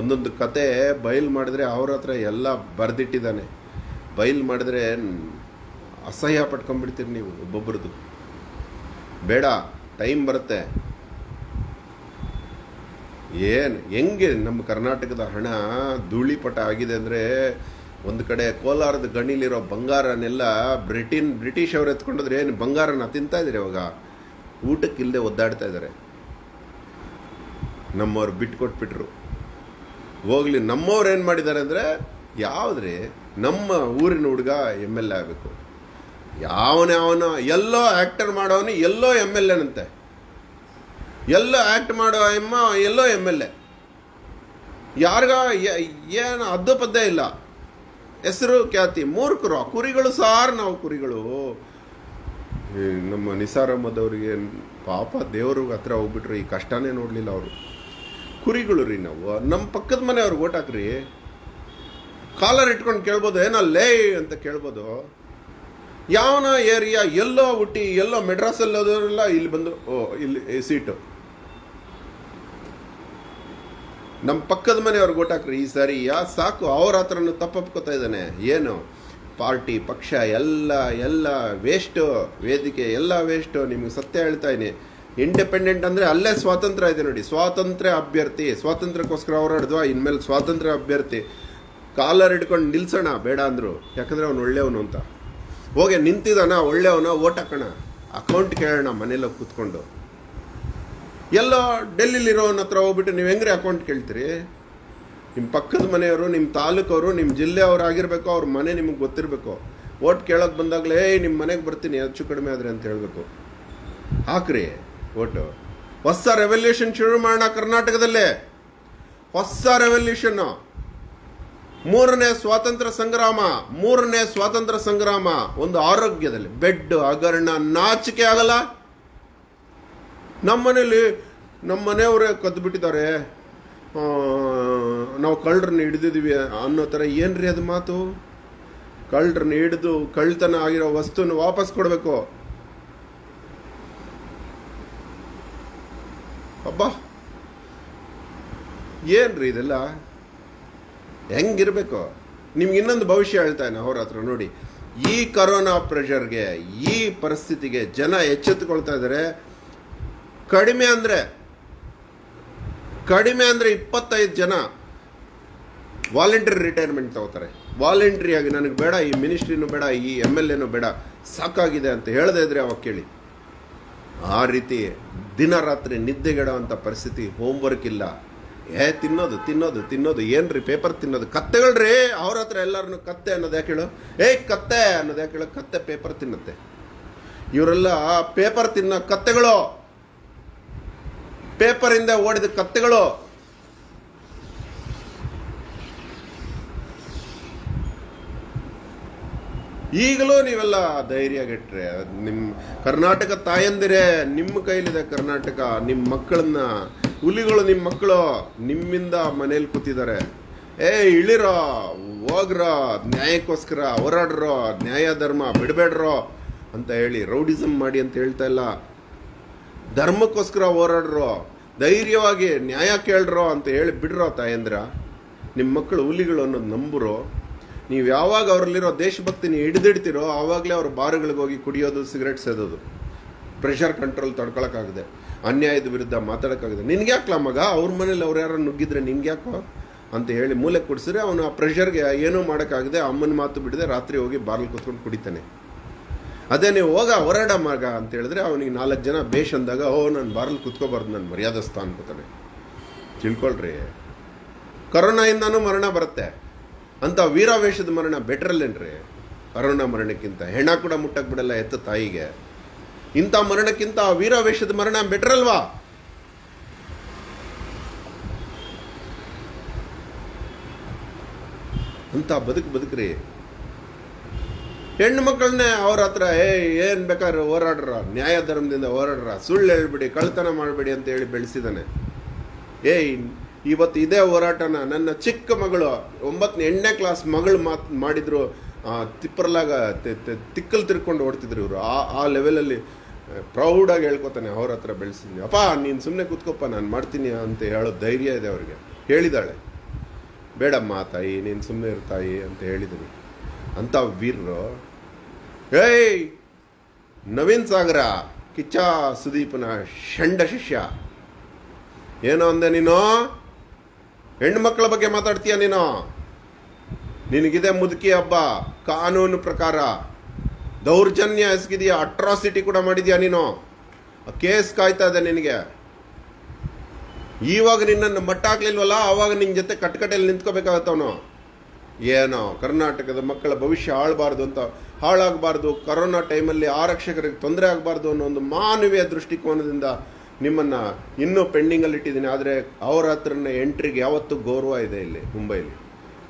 ಒಂದೊಂದು ಕತೆ ಬಯಲು ಮಾಡಿದ್ರೆ ಅವ್ರ ಹತ್ರ ಎಲ್ಲ ಬರೆದಿಟ್ಟಿದ್ದಾನೆ ಬಯಲು ಮಾಡಿದ್ರೆ ಅಸಹ್ಯ ಪಟ್ಕೊಂಡ್ಬಿಡ್ತೀರಿ ನೀವು ಒಬ್ಬೊಬ್ಬರದು ಬೇಡ ಟೈಮ್ ಬರುತ್ತೆ ಏನು ಹೆಂಗೆ ನಮ್ಮ ಕರ್ನಾಟಕದ ಹಣ ಧೂಳಿಪಟ ಆಗಿದೆ ಅಂದರೆ ಒಂದು ಕಡೆ ಕೋಲಾರದ ಗಣಿಲಿರೋ ಬಂಗಾರನೆಲ್ಲ ಬ್ರಿಟಿನ್ ಬ್ರಿಟಿಷ್ ಅವರು ಎತ್ಕೊಂಡೋದ್ರೆ ಏನು ಬಂಗಾರನ ತಿಂತಾ ಇದ್ದಾರೆ ಇವಾಗ ಊಟಕ್ಕಿಲ್ಲದೆ ಒದ್ದಾಡ್ತಾ ಇದ್ದಾರೆ ನಮ್ಮವ್ರು ಬಿಟ್ಕೊಟ್ಬಿಟ್ರು ಹೋಗ್ಲಿ ನಮ್ಮವ್ರು ಏನು ಮಾಡಿದ್ದಾರೆ ಅಂದರೆ ಯಾವುದ್ರಿ ನಮ್ಮ ಊರಿನ ಹುಡುಗ ಎಮ್ ಎಲ್ ಎ ಆಗಬೇಕು ಯಾವನೇ ಅವನು ಎಲ್ಲೋ ಆ್ಯಕ್ಟರ್ ಮಾಡೋನು ಎಲ್ಲೋ ಎಮ್ ಎಲ್ ಎನಂತೆ ಎಲ್ಲೋ ಆ್ಯಕ್ಟ್ ಮಾಡೋ ಎಮ್ಮ ಎಲ್ಲೋ ಎಮ್ ಎಲ್ ಎ ಯಾರಿಗ ಏನು ಅದ್ದು ಪದ್ದೇ ಇಲ್ಲ ಹೆಸರು ಖ್ಯಾತಿ ಮೂರ್ಖರು ಕುರಿಗಳು ಸಾರ್ ನಾವು ಕುರಿಗಳು ನಮ್ಮ ನಿಸಾರ್ ಅಹಮದ್ ಅವರಿಗೆ ಪಾಪ ದೇವ್ರಿಗೆ ಹತ್ರ ಹೋಗ್ಬಿಟ್ರು ಈ ಕಷ್ಟನೇ ನೋಡಲಿಲ್ಲ ಅವರು ಕುರಿಗಳು ರೀ ನಾವು ನಮ್ಮ ಪಕ್ಕದ ಮನೆ ಅವ್ರಿಗೆ ಓಟ್ ಹಾಕ್ರಿ ಕಾಲರ್ ಇಟ್ಕೊಂಡು ಕೇಳ್ಬೋದು ಏನೋ ಲೇ ಅಂತ ಕೇಳ್ಬೋದು ಯಾವನ ಏರಿಯಾ ಎಲ್ಲೋ ಹುಟ್ಟಿ ಎಲ್ಲೋ ಮೆಡ್ರಾಸಲ್ಲಿ ಅದರೆಲ್ಲ ಇಲ್ಲಿ ಬಂದು ಓ ಇಲ್ಲಿ ಸೀಟು ನಮ್ಮ ಪಕ್ಕದ ಮನೆಯವ್ರಿಗೆ ಓಟಾಕ್ರಿ ಈ ಸಾರಿ ಯಾ ಸಾಕು ಅವ್ರ ಹತ್ರನೂ ತಪ್ಪಪ್ಕೋತಾ ಇದ್ದಾನೆ ಏನು ಪಾರ್ಟಿ ಪಕ್ಷ ಎಲ್ಲ ಎಲ್ಲ ವೇಸ್ಟು ವೇದಿಕೆ ಎಲ್ಲ ವೇಸ್ಟು ನಿಮ್ಗೆ ಸತ್ಯ ಹೇಳ್ತಾ ಇದ್ದೀನಿ ಇಂಡಿಪೆಂಡೆಂಟ್ ಅಂದರೆ ಅಲ್ಲೇ ಸ್ವಾತಂತ್ರ್ಯ ಇದೆ ನೋಡಿ ಸ್ವಾತಂತ್ರ್ಯ ಅಭ್ಯರ್ಥಿ ಸ್ವಾತಂತ್ರ್ಯಕ್ಕೋಸ್ಕರ ಹೋರಾಡಿದ್ವಾ ಇನ್ಮೇಲೆ ಸ್ವಾತಂತ್ರ್ಯ ಅಭ್ಯರ್ಥಿ ಕಾಲರ್ ಹಿಡ್ಕೊಂಡು ನಿಲ್ಸೋಣ ಬೇಡ ಅಂದರು ಯಾಕಂದರೆ ಅವನು ಒಳ್ಳೆಯವನು ಅಂತ ಹೋಗಿ ನಿಂತಿದ್ದಾನ ಒಳ್ಳೆಯವನ ಓಟ್ ಹಾಕೋಣ ಅಕೌಂಟ್ ಕೇಳೋಣ ಮನೇಲಿ ಕೂತ್ಕೊಂಡು ಎಲ್ಲೋ ಡೆಲ್ಲಿಲಿರೋನ ಹತ್ರ ಹೋಗ್ಬಿಟ್ಟು ನೀವು ಹೆಂಗ್ರಿ ಅಕೌಂಟ್ ಕೇಳ್ತೀರಿ ನಿಮ್ಮ ಪಕ್ಕದ ಮನೆಯವರು ನಿಮ್ಮ ತಾಲೂಕವರು ನಿಮ್ಮ ಜಿಲ್ಲೆಯವ್ರು ಆಗಿರಬೇಕು ಅವ್ರ ಮನೆ ನಿಮಗೆ ಗೊತ್ತಿರಬೇಕು ಓಟ್ ಕೇಳೋಕ್ಕೆ ಬಂದಾಗಲೇ ನಿಮ್ಮ ಮನೆಗೆ ಬರ್ತೀನಿ ಹೆಚ್ಚು ಕಡಿಮೆ ಆದರೆ ಅಂತ ಹೇಳಬೇಕು ಹಾಕ್ರಿ ಓಟು ಹೊಸ ರೆವಲ್ಯೂಷನ್ ಶುರು ಮಾಡೋಣ ಕರ್ನಾಟಕದಲ್ಲೇ ಹೊಸ ರೆವಲ್ಯೂಷನ್ನು ಮೂರನೇ ಸ್ವಾತಂತ್ರ್ಯ ಸಂಗ್ರಾಮ ಮೂರನೇ ಸ್ವಾತಂತ್ರ್ಯ ಸಂಗ್ರಾಮ ಒಂದು ಆರೋಗ್ಯದಲ್ಲಿ ಬೆಡ್ ಹಗರಣ ನಾಚಿಕೆ ಆಗಲ್ಲ ನಮ್ಮನೇಲಿ ನಮ್ಮ ಮನೆಯವರೇ ಕದ್ದುಬಿಟ್ಟಿದ್ದಾರೆ ನಾವು ಕಳ್ಳರನ್ನ ಹಿಡಿದಿದ್ದೀವಿ ಅನ್ನೋ ಥರ ಏನು ರೀ ಅದು ಮಾತು ಕಳ್ಳರನ್ನ ಹಿಡಿದು ಕಳ್ಳತನ ಆಗಿರೋ ವಸ್ತುನ ವಾಪಸ್ ಕೊಡಬೇಕು ಅಬ್ಬ ಏನು ರೀ ಇದೆಲ್ಲ ಹೆಂಗಿರಬೇಕು ನಿಮ್ಗೆ ಇನ್ನೊಂದು ಭವಿಷ್ಯ ಹೇಳ್ತಾನೆ ಅವ್ರ ಹತ್ರ ನೋಡಿ ಈ ಕರೋನಾ ಪ್ರೆಷರ್ಗೆ ಈ ಪರಿಸ್ಥಿತಿಗೆ ಜನ ಎಚ್ಚೆತ್ತುಕೊಳ್ತಾ ಇದ್ದಾರೆ ಕಡಿಮೆ ಅಂದರೆ ಕಡಿಮೆ ಅಂದರೆ ಇಪ್ಪತ್ತೈದು ಜನ ವಾಲಂಟ್ರಿ ರಿಟೈರ್ಮೆಂಟ್ ತಗೋತಾರೆ ವಾಲಂಟ್ರಿಯಾಗಿ ನನಗೆ ಬೇಡ ಈ ಮಿನಿಸ್ಟ್ರಿನೂ ಬೇಡ ಈ ಎಮ್ ಎಲ್ ಎನೂ ಬೇಡ ಸಾಕಾಗಿದೆ ಅಂತ ಹೇಳದೇ ಇದ್ರೆ ಅವಾಗ ಕೇಳಿ ಆ ರೀತಿ ದಿನರಾತ್ರಿ ನಿದ್ದೆಗೆಡುವಂಥ ಪರಿಸ್ಥಿತಿ ಹೋಮ್ವರ್ಕ್ ಇಲ್ಲ ಏ ತಿನ್ನೋದು ತಿನ್ನೋದು ತಿನ್ನೋದು ಏನು ರೀ ಪೇಪರ್ ತಿನ್ನೋದು ಕತ್ತೆಗಳ್ರಿ ಅವ್ರ ಹತ್ರ ಎಲ್ಲರನ್ನು ಕತ್ತೆ ಅನ್ನೋದು ಯಾಕೆ ಹೇಳು ಏ ಕತ್ತೆ ಅನ್ನೋದು ಯಾಕೆ ಹೇಳೋ ಕತ್ತೆ ಪೇಪರ್ ತಿನ್ನುತ್ತೆ ಇವರೆಲ್ಲ ಪೇಪರ್ ತಿನ್ನೋ ಕತ್ತೆಗಳು ಪೇಪರಿಂದ ಓಡಿದ ಕತ್ತೆಗಳು ಈಗಲೂ ನೀವೆಲ್ಲ ಧೈರ್ಯಗೆಟ್ರೆ ನಿಮ್ಮ ಕರ್ನಾಟಕ ತಾಯಂದಿರೇ ನಿಮ್ಮ ಕೈಲಿದೆ ಕರ್ನಾಟಕ ನಿಮ್ಮ ಮಕ್ಕಳನ್ನ ಹುಲಿಗಳು ನಿಮ್ಮ ಮಕ್ಕಳು ನಿಮ್ಮಿಂದ ಮನೇಲಿ ಕೂತಿದ್ದಾರೆ ಏ ಇಳಿರೋ ಹೋಗ್ರೋ ನ್ಯಾಯಕ್ಕೋಸ್ಕರ ಹೋರಾಡ್ರೋ ನ್ಯಾಯ ಧರ್ಮ ಬಿಡಬೇಡ್ರೋ ಅಂತ ಹೇಳಿ ರೌಡಿಸಮ್ ಮಾಡಿ ಅಂತ ಹೇಳ್ತಾ ಇಲ್ಲ. ಧರ್ಮಕ್ಕೋಸ್ಕರ ಹೋರಾಡ್ರೋ, ಧೈರ್ಯವಾಗಿ ನ್ಯಾಯ ಕೇಳ್ರೋ ಅಂತ ಹೇಳಿ ಬಿಡ್ರೋ ತಾಯಂದ್ರ. ನಿಮ್ಮ ಮಕ್ಕಳು ಹುಲಿಗಳು ಅನ್ನೋದು ನಂಬುರೋ. ನೀವು ಯಾವಾಗ ಅವರಲ್ಲಿರೋ ದೇಶಭಕ್ತಿನ ಹಿಡಿದಿಡ್ತಿರೋ ಆವಾಗಲೇ ಅವ್ರ ಬಾರುಗಳಿಗೆ ಹೋಗಿ ಕುಡಿಯೋದು, ಸಿಗರೆಟ್ ಸೇದೋದು, ಪ್ರೆಷರ್ ಕಂಟ್ರೋಲ್ ತಡ್ಕೊಳಕ್ಕಾಗದೆ, ಅನ್ಯಾಯದ ವಿರುದ್ಧ ಮಾತಾಡೋಕ್ಕಾಗದೆ. ನಿನ್ಗೆ ಯಾಕಲ ಮಗ ಅವ್ರ ಮನೇಲಿ ಅವ್ರು ಯಾರು ನುಗ್ಗಿದ್ರೆ ನಿನ್ಗೆ ಯಾಕೋ ಅಂತ ಹೇಳಿ ಮೂಲೆ ಕೊಡಿಸಿದ್ರೆ ಅವನು ಆ ಪ್ರೆಷರ್ಗೆ ಏನೂ ಮಾಡೋಕ್ಕಾಗದೆ ಅಮ್ಮನ ಮಾತು ಬಿಡದೆ ರಾತ್ರಿ ಹೋಗಿ ಬಾರ್ಲಿ ಕೂತ್ಕೊಂಡು ಕುಡಿತಾನೆ. ಅದೇ ನೀವು ಹೋಗ ಹೊರಡ ಮಗ ಅಂತ ಹೇಳಿದ್ರೆ ಅವನಿಗೆ ನಾಲ್ಕು ಜನ ಬೇಷ್ ಅಂದಾಗ ಓ ನಾನು ಬಾರ್ಲಿ ಕೂತ್ಕೋಬಾರ್ದು, ನಾನು ಮರ್ಯಾದಸ್ಥ ಅನ್ಕೋತಾನೆ. ತಿಳ್ಕೊಳ್ರಿ, ಕರೋನಾಯಿಂದನೂ ಮರಣ ಬರುತ್ತೆ ಅಂತ ವೀರಾವೇಶದ ಮರಣ ಬೆಟ್ರಲ್ಲೇನ್ರಿ ಕರೋನಾ ಮರಣಕ್ಕಿಂತ. ಹೆಣ ಕೂಡ ಮುಟ್ಟಕ್ಕೆ ಬಿಡಲ್ಲ ಎತ್ತ ತಾಯಿಗೆ. ಇಂಥ ಮರಣಕ್ಕಿಂತ ಆ ವೀರಾವೇಶದ ಮರಣ ಬೆಟ್ರಲ್ವಾ? ಅಂತ ಬದುಕು ಬದುಕ್ರಿ. ಹೆಣ್ಣು ಮಕ್ಕಳನ್ನೇ ಅವ್ರ ಹತ್ರ ಏ ಏನು ಬೇಕಾದ್ರೆ ಹೋರಾಡ್ರ, ನ್ಯಾಯ ಧರ್ಮದಿಂದ ಹೋರಾಡ್ರ, ಸುಳ್ಳು ಹೇಳ್ಬಿಡಿ, ಕಳ್ತನ ಮಾಡಬೇಡಿ ಅಂತ ಹೇಳಿ ಬೆಳೆಸಿದ್ದಾನೆ. ಏಯ್ ಇವತ್ತು ಇದೇ ಹೋರಾಟನ ನನ್ನ ಚಿಕ್ಕ ಮಗಳು ಒಂಬತ್ತನೇ ಎಂಟನೇ ಕ್ಲಾಸ್ ಮಗಳು ಮಾತು ಮಾಡಿದ್ರು ತಿಪ್ಪರ್ಲಾಗ ತಿಕ್ಕಲು ತಿರ್ಕೊಂಡು ಓಡ್ತಿದ್ರು ಇವರು. ಆ ಆ ಲೆವೆಲಲ್ಲಿ ಪ್ರೌಡಾಗಿ ಹೇಳ್ಕೊತಾನೆ ಅವ್ರ ಹತ್ರ ಬೆಳೆಸಿದ್ನಿ. ಅಪ್ಪ ನೀನು ಸುಮ್ಮನೆ ಕೂತ್ಕೊಪ್ಪ ನಾನು ಮಾಡ್ತೀನಿ ಅಂತ ಹೇಳೋ ಧೈರ್ಯ ಇದೆ ಅವ್ರಿಗೆ. ಹೇಳಿದ್ದಾಳೆ ಬೇಡಮ್ಮ ತಾಯಿ ನೀನು ಸುಮ್ಮನೆ ಇರ್ತಾಯಿ ಅಂತ ಹೇಳಿದ್ದೀನಿ. ಅಂಥ ವೀರರು. ಏಯ್ ನವೀನ್ ಸಾಗರ ಕಿಚ್ಚ ಸುದೀಪನ ಷಂಡ ಶಿಷ್ಯ, ಏನೋ ಅಂದೆ ನೀನು? ಹೆಣ್ಮಕ್ಳ ಬಗ್ಗೆ ಮಾತಾಡ್ತೀಯ ನೀನು? ನಿನಗಿದೆ ಮುದುಕಿ ಹಬ್ಬ. ಕಾನೂನು ಪ್ರಕಾರ ದೌರ್ಜನ್ಯ ಎಸಗಿದೀಯ, ಅಟ್ರಾಸಿಟಿ ಕೂಡ ಮಾಡಿದ್ಯಾ ನೀನು. ಕೇಸ್ ಕಾಯ್ತಾ ಇದೆ ನಿನಗೆ. ಈವಾಗ ನಿನ್ನನ್ನು ಮಟ್ಟಾಕ್ಲಿಲ್ವಲ್ಲ ಆವಾಗ ನಿನ್ನ ಜೊತೆ ಕಟ್ಕಟೆಯಲ್ಲಿ ನಿಂತ್ಕೋಬೇಕಾಗತ್ತವನು. ಏನೋ ಕರ್ನಾಟಕದ ಮಕ್ಕಳ ಭವಿಷ್ಯ ಹಾಳಬಾರ್ದು ಅಂತ, ಹಾಳಾಗಬಾರ್ದು, ಕರೋನಾ ಟೈಮಲ್ಲಿ ಆರಕ್ಷಕರಿಗೆ ತೊಂದರೆ ಆಗಬಾರ್ದು ಅನ್ನೋ ಒಂದು ಮಾನವೀಯ ದೃಷ್ಟಿಕೋನದಿಂದ ನಿಮ್ಮನ್ನು ಇನ್ನೂ ಪೆಂಡಿಂಗಲ್ಲಿ ಇಟ್ಟಿದ್ದೀನಿ. ಆದರೆ ಅವ್ರ ಹತ್ರನ ಎಂಟ್ರಿಗೆ ಯಾವತ್ತೂ ಗೌರವ ಇದೆ ಇಲ್ಲಿ ಮುಂಬೈಲಿ.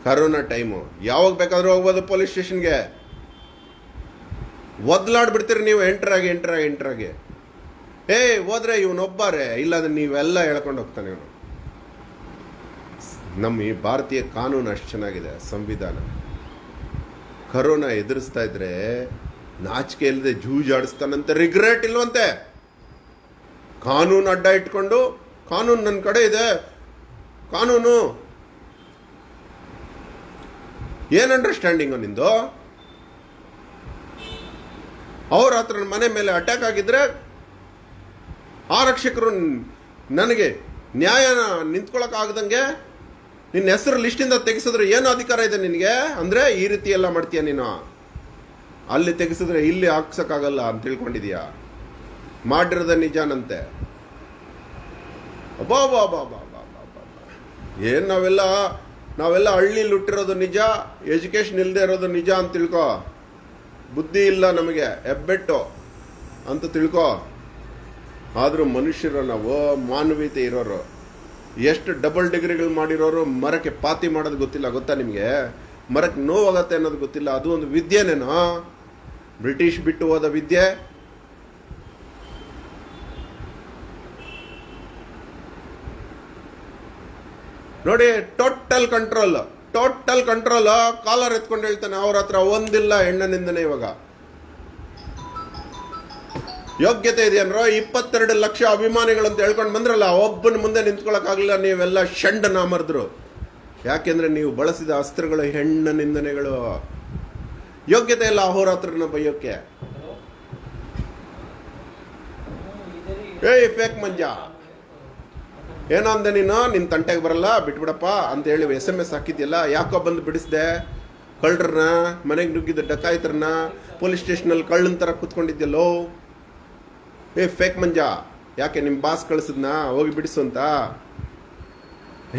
ಕರೋನಾ ಟೈಮು ಯಾವಾಗ ಬೇಕಾದರೂ ಹೋಗ್ಬೋದು ಪೊಲೀಸ್ ಸ್ಟೇಷನ್ಗೆ. ಒದ್ಲಾಡ್ಬಿಡ್ತೀರಿ ನೀವು ಎಂಟ್ರಾಗಿ ಎಂಟ್ರಾಗಿ ಎಂಟ್ರಾಗಿ. ಏ ಹೋದ್ರೆ ಇವನೊಬ್ಬರೇ, ಇಲ್ಲಾಂದ್ರೆ ನೀವೆಲ್ಲ ಹೇಳ್ಕೊಂಡು ಹೋಗ್ತಾನೆ ಇವನು. ನಮ್ಮ ಈ ಭಾರತೀಯ ಕಾನೂನು ಅಷ್ಟು ಚೆನ್ನಾಗಿದೆ, ಸಂವಿಧಾನ. ಕರೋನಾ ಎದುರಿಸ್ತಾ ಇದ್ರೆ ನಾಚಿಕೆ ಇಲ್ಲದೆ ಜೂಜಾಡಿಸ್ತಾನಂತೆ. ರಿಗ್ರೆಟ್ ಇಲ್ವಂತೆ. ಕಾನೂನು ಅಡ್ಡ ಇಟ್ಕೊಂಡು ಕಾನೂನು ನನ್ನ ಕಡೆ ಇದೆ, ಕಾನೂನು ಏನು ಅಂಡರ್ಸ್ಟ್ಯಾಂಡಿಂಗು ನಿಂದು? ಅವ್ರ ಹತ್ರ ಮನೆ ಮೇಲೆ ಅಟ್ಯಾಕ್ ಆಗಿದ್ರೆ ಆರಕ್ಷಕರು ನನಗೆ ನ್ಯಾಯನ ನಿಂತ್ಕೊಳ್ಳೋಕ್ಕಾಗ್ದಂಗೆ ನಿನ್ನ ಹೆಸರು ಲಿಸ್ಟಿಂದ ತೆಗೆಸಿದ್ರೆ ಏನು ಅಧಿಕಾರ ಇದೆ ನಿನಗೆ? ಅಂದರೆ ಈ ರೀತಿ ಎಲ್ಲ ಮಾಡ್ತೀಯ ನೀನು. ಅಲ್ಲಿ ತೆಗೆಸಿದ್ರೆ ಇಲ್ಲಿ ಹಾಕ್ಸೋಕ್ಕಾಗಲ್ಲ ಅಂತ ತಿಳ್ಕೊಂಡಿದೀಯ. ಮಾಡಿರೋದ ನಿಜಾನಂತೆ. ಅಬ್ಬಾ ಬಾ ಬಾ ಬಾ ಬಾ ಬಾ ಬಾ ಏನು ನಾವೆಲ್ಲ ನಾವೆಲ್ಲ ಹಳ್ಳಿಲಿ ಹುಟ್ಟಿರೋದು ನಿಜ, ಎಜುಕೇಷನ್ ಇಲ್ಲದೆ ಇರೋದು ನಿಜ ಅಂತ ತಿಳ್ಕೊ. ಬುದ್ಧಿ ಇಲ್ಲ ನಮಗೆ, ಹೆಬ್ಬೆಟ್ಟು ಅಂತ ತಿಳ್ಕೊ. ಆದರೂ ಮನುಷ್ಯರು ನಾವು, ಮಾನವೀಯತೆ ಇರೋರು. ಎಷ್ಟು ಡಬಲ್ ಡಿಗ್ರಿಗಳು ಮಾಡಿರೋರು ಮರಕ್ಕೆ ಪಾತಿ ಮಾಡೋದು ಗೊತ್ತಿಲ್ಲ. ಗೊತ್ತಾ ನಿಮಗೆ ಮರಕ್ಕೆ ನೋವಾಗತ್ತೆ ಅನ್ನೋದು ಗೊತ್ತಿಲ್ಲ. ಅದು ಒಂದು ವಿದ್ಯೆನೇನೋ? ಬ್ರಿಟಿಷ್ ಬಿಟ್ಟು ಹೋದ ವಿದ್ಯೆ. ನೋಡಿ, total control, total control. Collar ಎತ್ಕೊಂಡು ಹೇಳ್ತಾನೆ ಅವ್ರ ಹತ್ರ ಒಂದಿಲ್ಲ ಹೆಣ್ಣನಿಂದನೇ. ಇವಾಗ ಯೋಗ್ಯತೆ ಇದೆಯನ್ರೋ? ಇಪ್ಪತ್ತೆರಡು ಲಕ್ಷ ಅಭಿಮಾನಿಗಳು ಅಂತ ಹೇಳ್ಕೊಂಡು ಬಂದ್ರಲ್ಲ, ಒಬ್ಬನ ಮುಂದೆ ನಿಂತ್ಕೊಳ್ಳೋಕ್ಕಾಗಲಿಲ್ಲ ನೀವೆಲ್ಲ ಷಂಡ ನಾಮರ್ದ್ರು. ಯಾಕೆಂದರೆ ನೀವು ಬಳಸಿದ ಅಸ್ತ್ರಗಳು ಹೆಣ್ಣ ನಿಂದನೆಗಳು. ಯೋಗ್ಯತೆ ಇಲ್ಲ ಅಹೋರಾತ್ರನ ಬೈಯೋಕ್ಕೆ. ಏಯ್ ಫೇಕ್ ಮಂಜ ಏನೋ ಅಂದೆ ನೀನು? ನಿನ್ನ ತಂಟೆಗೆ ಬರಲ್ಲ ಬಿಟ್ಬಿಡಪ್ಪ ಅಂತ ಹೇಳಿ ಎಸ್ ಎಮ್ ಎಸ್ ಹಾಕಿದ್ಯಲ್ಲ, ಯಾಕೋ ಬಂದು ಬಿಡಿಸಿದೆ. ಕಳ್ಳರನ್ನ, ಮನೆಗೆ ನುಗ್ಗಿದ್ದ ಡಕಾಯಿತರನ್ನ, ಪೊಲೀಸ್ ಸ್ಟೇಷನಲ್ಲಿ ಕಳ್ಳನ ಥರ ಕೂತ್ಕೊಂಡಿದ್ಯಲ್ಲೋ. ಏ ಫೇಕ್ ಮಂಜ, ಯಾಕೆ ನಿಮ್ಮ ಬಾಸ್ ಕಳಿಸಿದ್ನ ಹೋಗಿ ಬಿಡಿಸು ಅಂತ?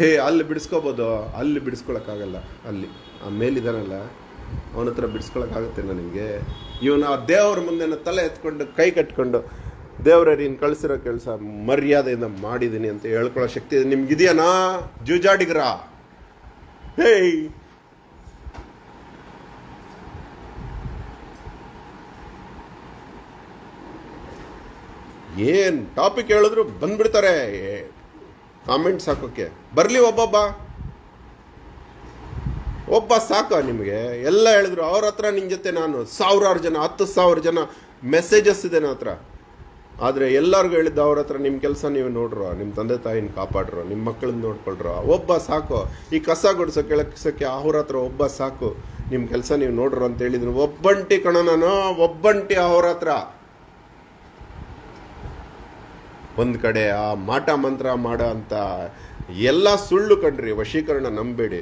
ಹೇ ಅಲ್ಲಿ ಬಿಡಿಸ್ಕೋಬೋದು, ಅಲ್ಲಿ ಬಿಡಿಸ್ಕೊಳಕ್ಕಾಗಲ್ಲ. ಅಲ್ಲಿ ಆ ಮೇಲಿದ್ದಾನಲ್ಲ ಅವನ ಹತ್ರ ಬಿಡಿಸ್ಕೊಳಕ್ಕಾಗುತ್ತೆ ನನಗೆ. ಇವನು ಆ ದೇವ್ರ ಮುಂದೆನ ತಲೆ ಎತ್ಕೊಂಡು ಕೈ ಕಟ್ಕೊಂಡು ದೇವ್ರ ನೀನು ಕಳಿಸಿರೋ ಕೆಲಸ ಮರ್ಯಾದೆಯಿಂದ ಮಾಡಿದ್ದೀನಿ ಅಂತ ಹೇಳ್ಕೊಳ್ಳೋ ಶಕ್ತಿ ನಿಮ್ಗಿದೆಯಾನಾ ಜೂಜಾಡಿಗರ? ಹೇಯ್ ಏನು ಟಾಪಿಕ್ ಹೇಳಿದ್ರು ಬಂದ್ಬಿಡ್ತಾರೆ ಕಾಮೆಂಟ್ಸ್ ಹಾಕೋಕ್ಕೆ. ಬರಲಿ ಒಬ್ಬೊಬ್ಬ. ಓ ಒಬ್ಬ ಸಾಕು ನಿಮಗೆ. ಎಲ್ಲ ಹೇಳಿದ್ರು ಅವ್ರ ಹತ್ರ, ನಿಮ್ಮ ಜೊತೆ ನಾನು ಸಾವಿರಾರು ಜನ, ಹತ್ತು ಸಾವಿರ ಜನ ಮೆಸೇಜಸ್ ಇದೆ ನನ್ನ ಹತ್ರ. ಆದರೆ ಎಲ್ಲರಿಗೂ ಹೇಳಿದ್ದು ಅವ್ರ ಹತ್ರ, ನಿಮ್ಮ ಕೆಲಸ ನೀವು ನೋಡ್ರೋ, ನಿಮ್ಮ ತಂದೆ ತಾಯಿನ ಕಾಪಾಡ್ರೋ, ನಿಮ್ಮ ಮಕ್ಕಳನ್ನ ನೋಡ್ಕೊಳ್ರೋ, ಒಬ್ಬ ಸಾಕು. ಈ ಕಸ ಗುಡಿಸೋ ಕೆಲಸಕ್ಕೆ ಆಹೋರಾತ್ರ ಒಬ್ಬ ಸಾಕು, ನಿಮ್ಮ ಕೆಲಸ ನೀವು ನೋಡ್ರೋ ಅಂತ ಹೇಳಿದ್ರು. ಒಬ್ಬಂಟಿ ಕಣ ನಾನು, ಒಬ್ಬಂಟಿ ಆಹೋರಾತ್ರ. ಒಂದು ಕಡೆ ಆ ಮಾಟ ಮಂತ್ರ ಮಾಡೋ ಅಂಥ ಎಲ್ಲ ಸುಳ್ಳು ಕಂಡ್ರಿ. ವಶೀಕರಣ ನಂಬೇಡಿ.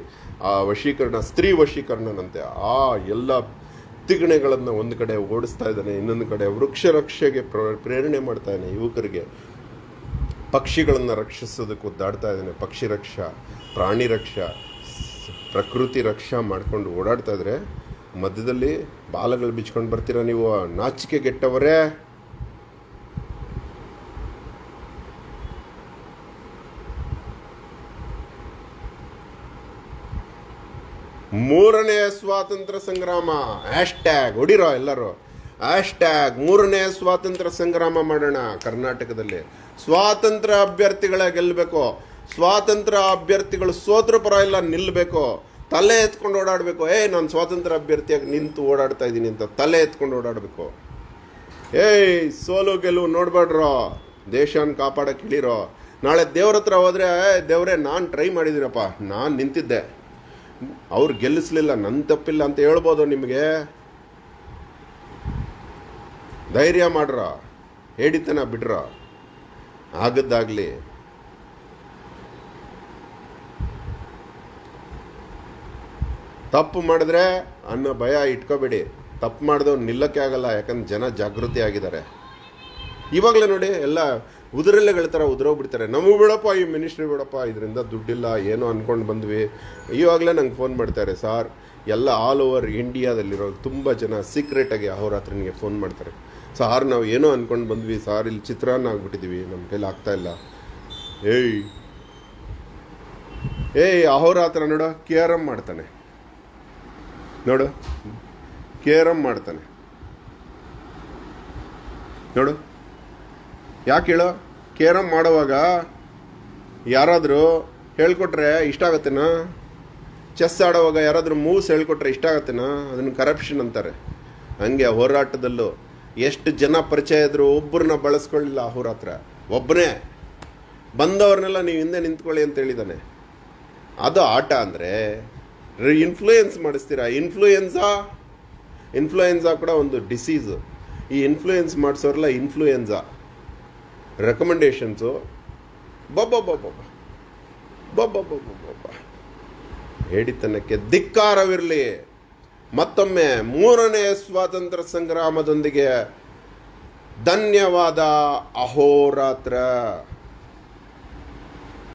ಆ ವಶೀಕರಣ ಸ್ತ್ರೀ ವಶೀಕರಣನಂತೆ. ಆ ಎಲ್ಲ ತಿಗಣೆಗಳನ್ನು ಒಂದು ಕಡೆ ಓಡಿಸ್ತಾ ಇದ್ದಾನೆ, ಇನ್ನೊಂದು ಕಡೆ ವೃಕ್ಷ ರಕ್ಷೆಗೆ ಪ್ರೇರಣೆ ಮಾಡ್ತಾಯಿದ್ದಾನೆ, ಯುವಕರಿಗೆ ಪಕ್ಷಿಗಳನ್ನು ರಕ್ಷಿಸೋದಕ್ಕೆ ಒದ್ದಾಡ್ತಾ ಇದ್ದಾನೆ. ಪಕ್ಷಿ ರಕ್ಷಾ, ಪ್ರಾಣಿ ರಕ್ಷಾ, ಪ್ರಕೃತಿ ರಕ್ಷಾ ಮಾಡ್ಕೊಂಡು ಓಡಾಡ್ತಾ ಇದ್ರೆ ಮಧ್ಯದಲ್ಲಿ ಬಾಲಗಳು ಬಿಚ್ಕೊಂಡು ಬರ್ತೀರಾ ನೀವು, ನಾಚಿಕೆಗೆಟ್ಟವರೇ. ಮೂರನೇ ಸ್ವಾತಂತ್ರ್ಯ ಸಂಗ್ರಾಮ, ಹ್ಯಾಶ್ ಟ್ಯಾಗ್ ಹೊಡಿರೋ ಎಲ್ಲರೂ. ಹ್ಯಾಶ್ ಟ್ಯಾಗ್ ಮೂರನೇ ಸ್ವಾತಂತ್ರ್ಯ ಸಂಗ್ರಾಮ ಮಾಡೋಣ. ಕರ್ನಾಟಕದಲ್ಲಿ ಸ್ವಾತಂತ್ರ್ಯ ಅಭ್ಯರ್ಥಿಗಳ ಗೆಲ್ಲಬೇಕು. ಸ್ವಾತಂತ್ರ್ಯ ಅಭ್ಯರ್ಥಿಗಳು ಸೋತ್ರ ಪರ ಇಲ್ಲ, ನಿಲ್ಲಬೇಕು. ತಲೆ ಎತ್ಕೊಂಡು ಓಡಾಡಬೇಕು. ಏಯ್ ನಾನು ಸ್ವಾತಂತ್ರ್ಯ ಅಭ್ಯರ್ಥಿಯಾಗಿ ನಿಂತು ಓಡಾಡ್ತಾ ಇದ್ದೀನಿ ಅಂತ ತಲೆ ಎತ್ಕೊಂಡು ಓಡಾಡಬೇಕು. ಏಯ್ ಸೋಲು ಗೆಲುವು ನೋಡ್ಬೇಡ್ರೋ, ದೇಶನ ಕಾಪಾಡೋಕೆ ಇಳಿರೋ. ನಾಳೆ ದೇವ್ರ ಹತ್ರ ಹೋದರೆ, ದೇವರೇ ನಾನು ಟ್ರೈ ಮಾಡಿದ್ದೀರಪ್ಪ, ನಾನು ನಿಂತಿದ್ದೆ, ಅವ್ರು ಗೆಲ್ಲಿಸಲಿಲ್ಲ, ನನ್ನ ತಪ್ಪಿಲ್ಲ ಅಂತ ಹೇಳ್ಬೋದು. ನಿಮಗೆ ಧೈರ್ಯ ಮಾಡ್ರ, ಹೇಳಿತನ ಬಿಡ್ರ, ಆಗದ್ದಾಗಲಿ. ತಪ್ಪು ಮಾಡಿದ್ರೆ ಅನ್ನೋ ಭಯ ಇಟ್ಕೋಬೇಡಿ. ತಪ್ಪು ಮಾಡಿದವ್ರು ನಿಲ್ಲಕ್ಕೆ ಆಗಲ್ಲ, ಯಾಕಂದ್ರೆ ಜನ ಜಾಗೃತಿ ಆಗಿದ್ದಾರೆ. ಇವಾಗಲೇ ನೋಡಿ, ಎಲ್ಲ ಉದುರಲ್ಲೆಗಳ ಥರ ಉದುರೋಗ್ಬಿಡ್ತಾರೆ. ನಮಗೆ ಬಿಡಪ್ಪ, ಈ ಮಿನಿಸ್ಟ್ರಿ ಬಿಡಪ್ಪ, ಇದರಿಂದ ದುಡ್ಡಿಲ್ಲ ಏನೋ ಅಂದ್ಕೊಂಡು ಬಂದ್ವಿ. ಇವಾಗಲೇ ನಂಗೆ ಫೋನ್ ಮಾಡ್ತಾರೆ, ಸಾರ್ ಎಲ್ಲ ಆಲ್ ಓವರ್ ಇಂಡಿಯಾದಲ್ಲಿರೋ ತುಂಬ ಜನ ಸೀಕ್ರೆಟಾಗಿ ಅಹೋರಾತ್ರನಿಗೆ ಫೋನ್ ಮಾಡ್ತಾರೆ. ಸಾರ್ ನಾವು ಏನೋ ಅಂದ್ಕೊಂಡು ಬಂದ್ವಿ ಸಾರ್, ಇಲ್ಲಿ ಚಿತ್ರಾನ್ನ ಆಗ್ಬಿಟ್ಟಿದ್ದೀವಿ, ನಮ್ಮ ಕೈಲಿ ಆಗ್ತಾಯಿಲ್ಲ. ಏಯ್ ಏಯ್ ಅಹೋರಾತ್ರ ನೋಡು, ಕೇರಮ್ ಮಾಡ್ತಾನೆ ನೋಡು, ಕೇರಮ್ ಮಾಡ್ತಾನೆ ನೋಡು. ಯಾಕೆ ಹೇಳೋ, ಕೇರಮ್ ಮಾಡುವಾಗ ಯಾರಾದರೂ ಹೇಳ್ಕೊಟ್ರೆ ಇಷ್ಟ ಆಗತ್ತೇನಾ? ಚೆಸ್ ಆಡೋವಾಗ ಯಾರಾದರೂ ಮೂವ್ಸ್ ಹೇಳ್ಕೊಟ್ರೆ ಇಷ್ಟ ಆಗತ್ತೇನಾ? ಅದನ್ನು ಕರಪ್ಷನ್ ಅಂತಾರೆ. ಹಂಗೆ ಹೋರಾಟದಲ್ಲೂ ಎಷ್ಟು ಜನ ಪರಿಚಯ ಇದ್ದರೂ ಒಬ್ಬರನ್ನ ಬಳಸ್ಕೊಳ್ಳಿಲ್ಲ ಹೋರಾತ್ರ. ಒಬ್ಬನೇ ಬಂದವ್ರನ್ನೆಲ್ಲ ನೀವು ಹಿಂದೆ ನಿಂತ್ಕೊಳ್ಳಿ ಅಂತ ಹೇಳಿದ್ದಾನೆ. ಅದು ಆಟ ಅಂದರೆ ಇನ್ಫ್ಲೂಯೆನ್ಸ್ ಮಾಡಿಸ್ತೀರಾ. ಇನ್ಫ್ಲೂಯೆನ್ಸಾ ಇನ್ಫ್ಲೂಯೆನ್ಸಾ ಕೂಡ ಒಂದು ಡಿಸೀಸು. ಈ ಇನ್ಫ್ಲೂಯೆನ್ಸ್ ಮಾಡಿಸೋರಲ್ಲ ಇನ್ಫ್ಲೂಯೆನ್ಸಾ. ರೆಕಮೆಂಡೇಷನ್ಸು ಬಬ್ಬಬ್ಬಬ್ಬಬ್ಬಬ್ಬಬ್ಬಬ್ಬಬ್ಬ. ಹೇಳಿತನಕ್ಕೆ ಧಿಕ್ಕಾರವಿರಲಿ. ಮತ್ತೊಮ್ಮೆ ಮೂರನೇ ಸ್ವಾತಂತ್ರ್ಯ ಸಂಗ್ರಾಮದೊಂದಿಗೆ ಧನ್ಯವಾದ ಅಹೋರಾತ್ರ.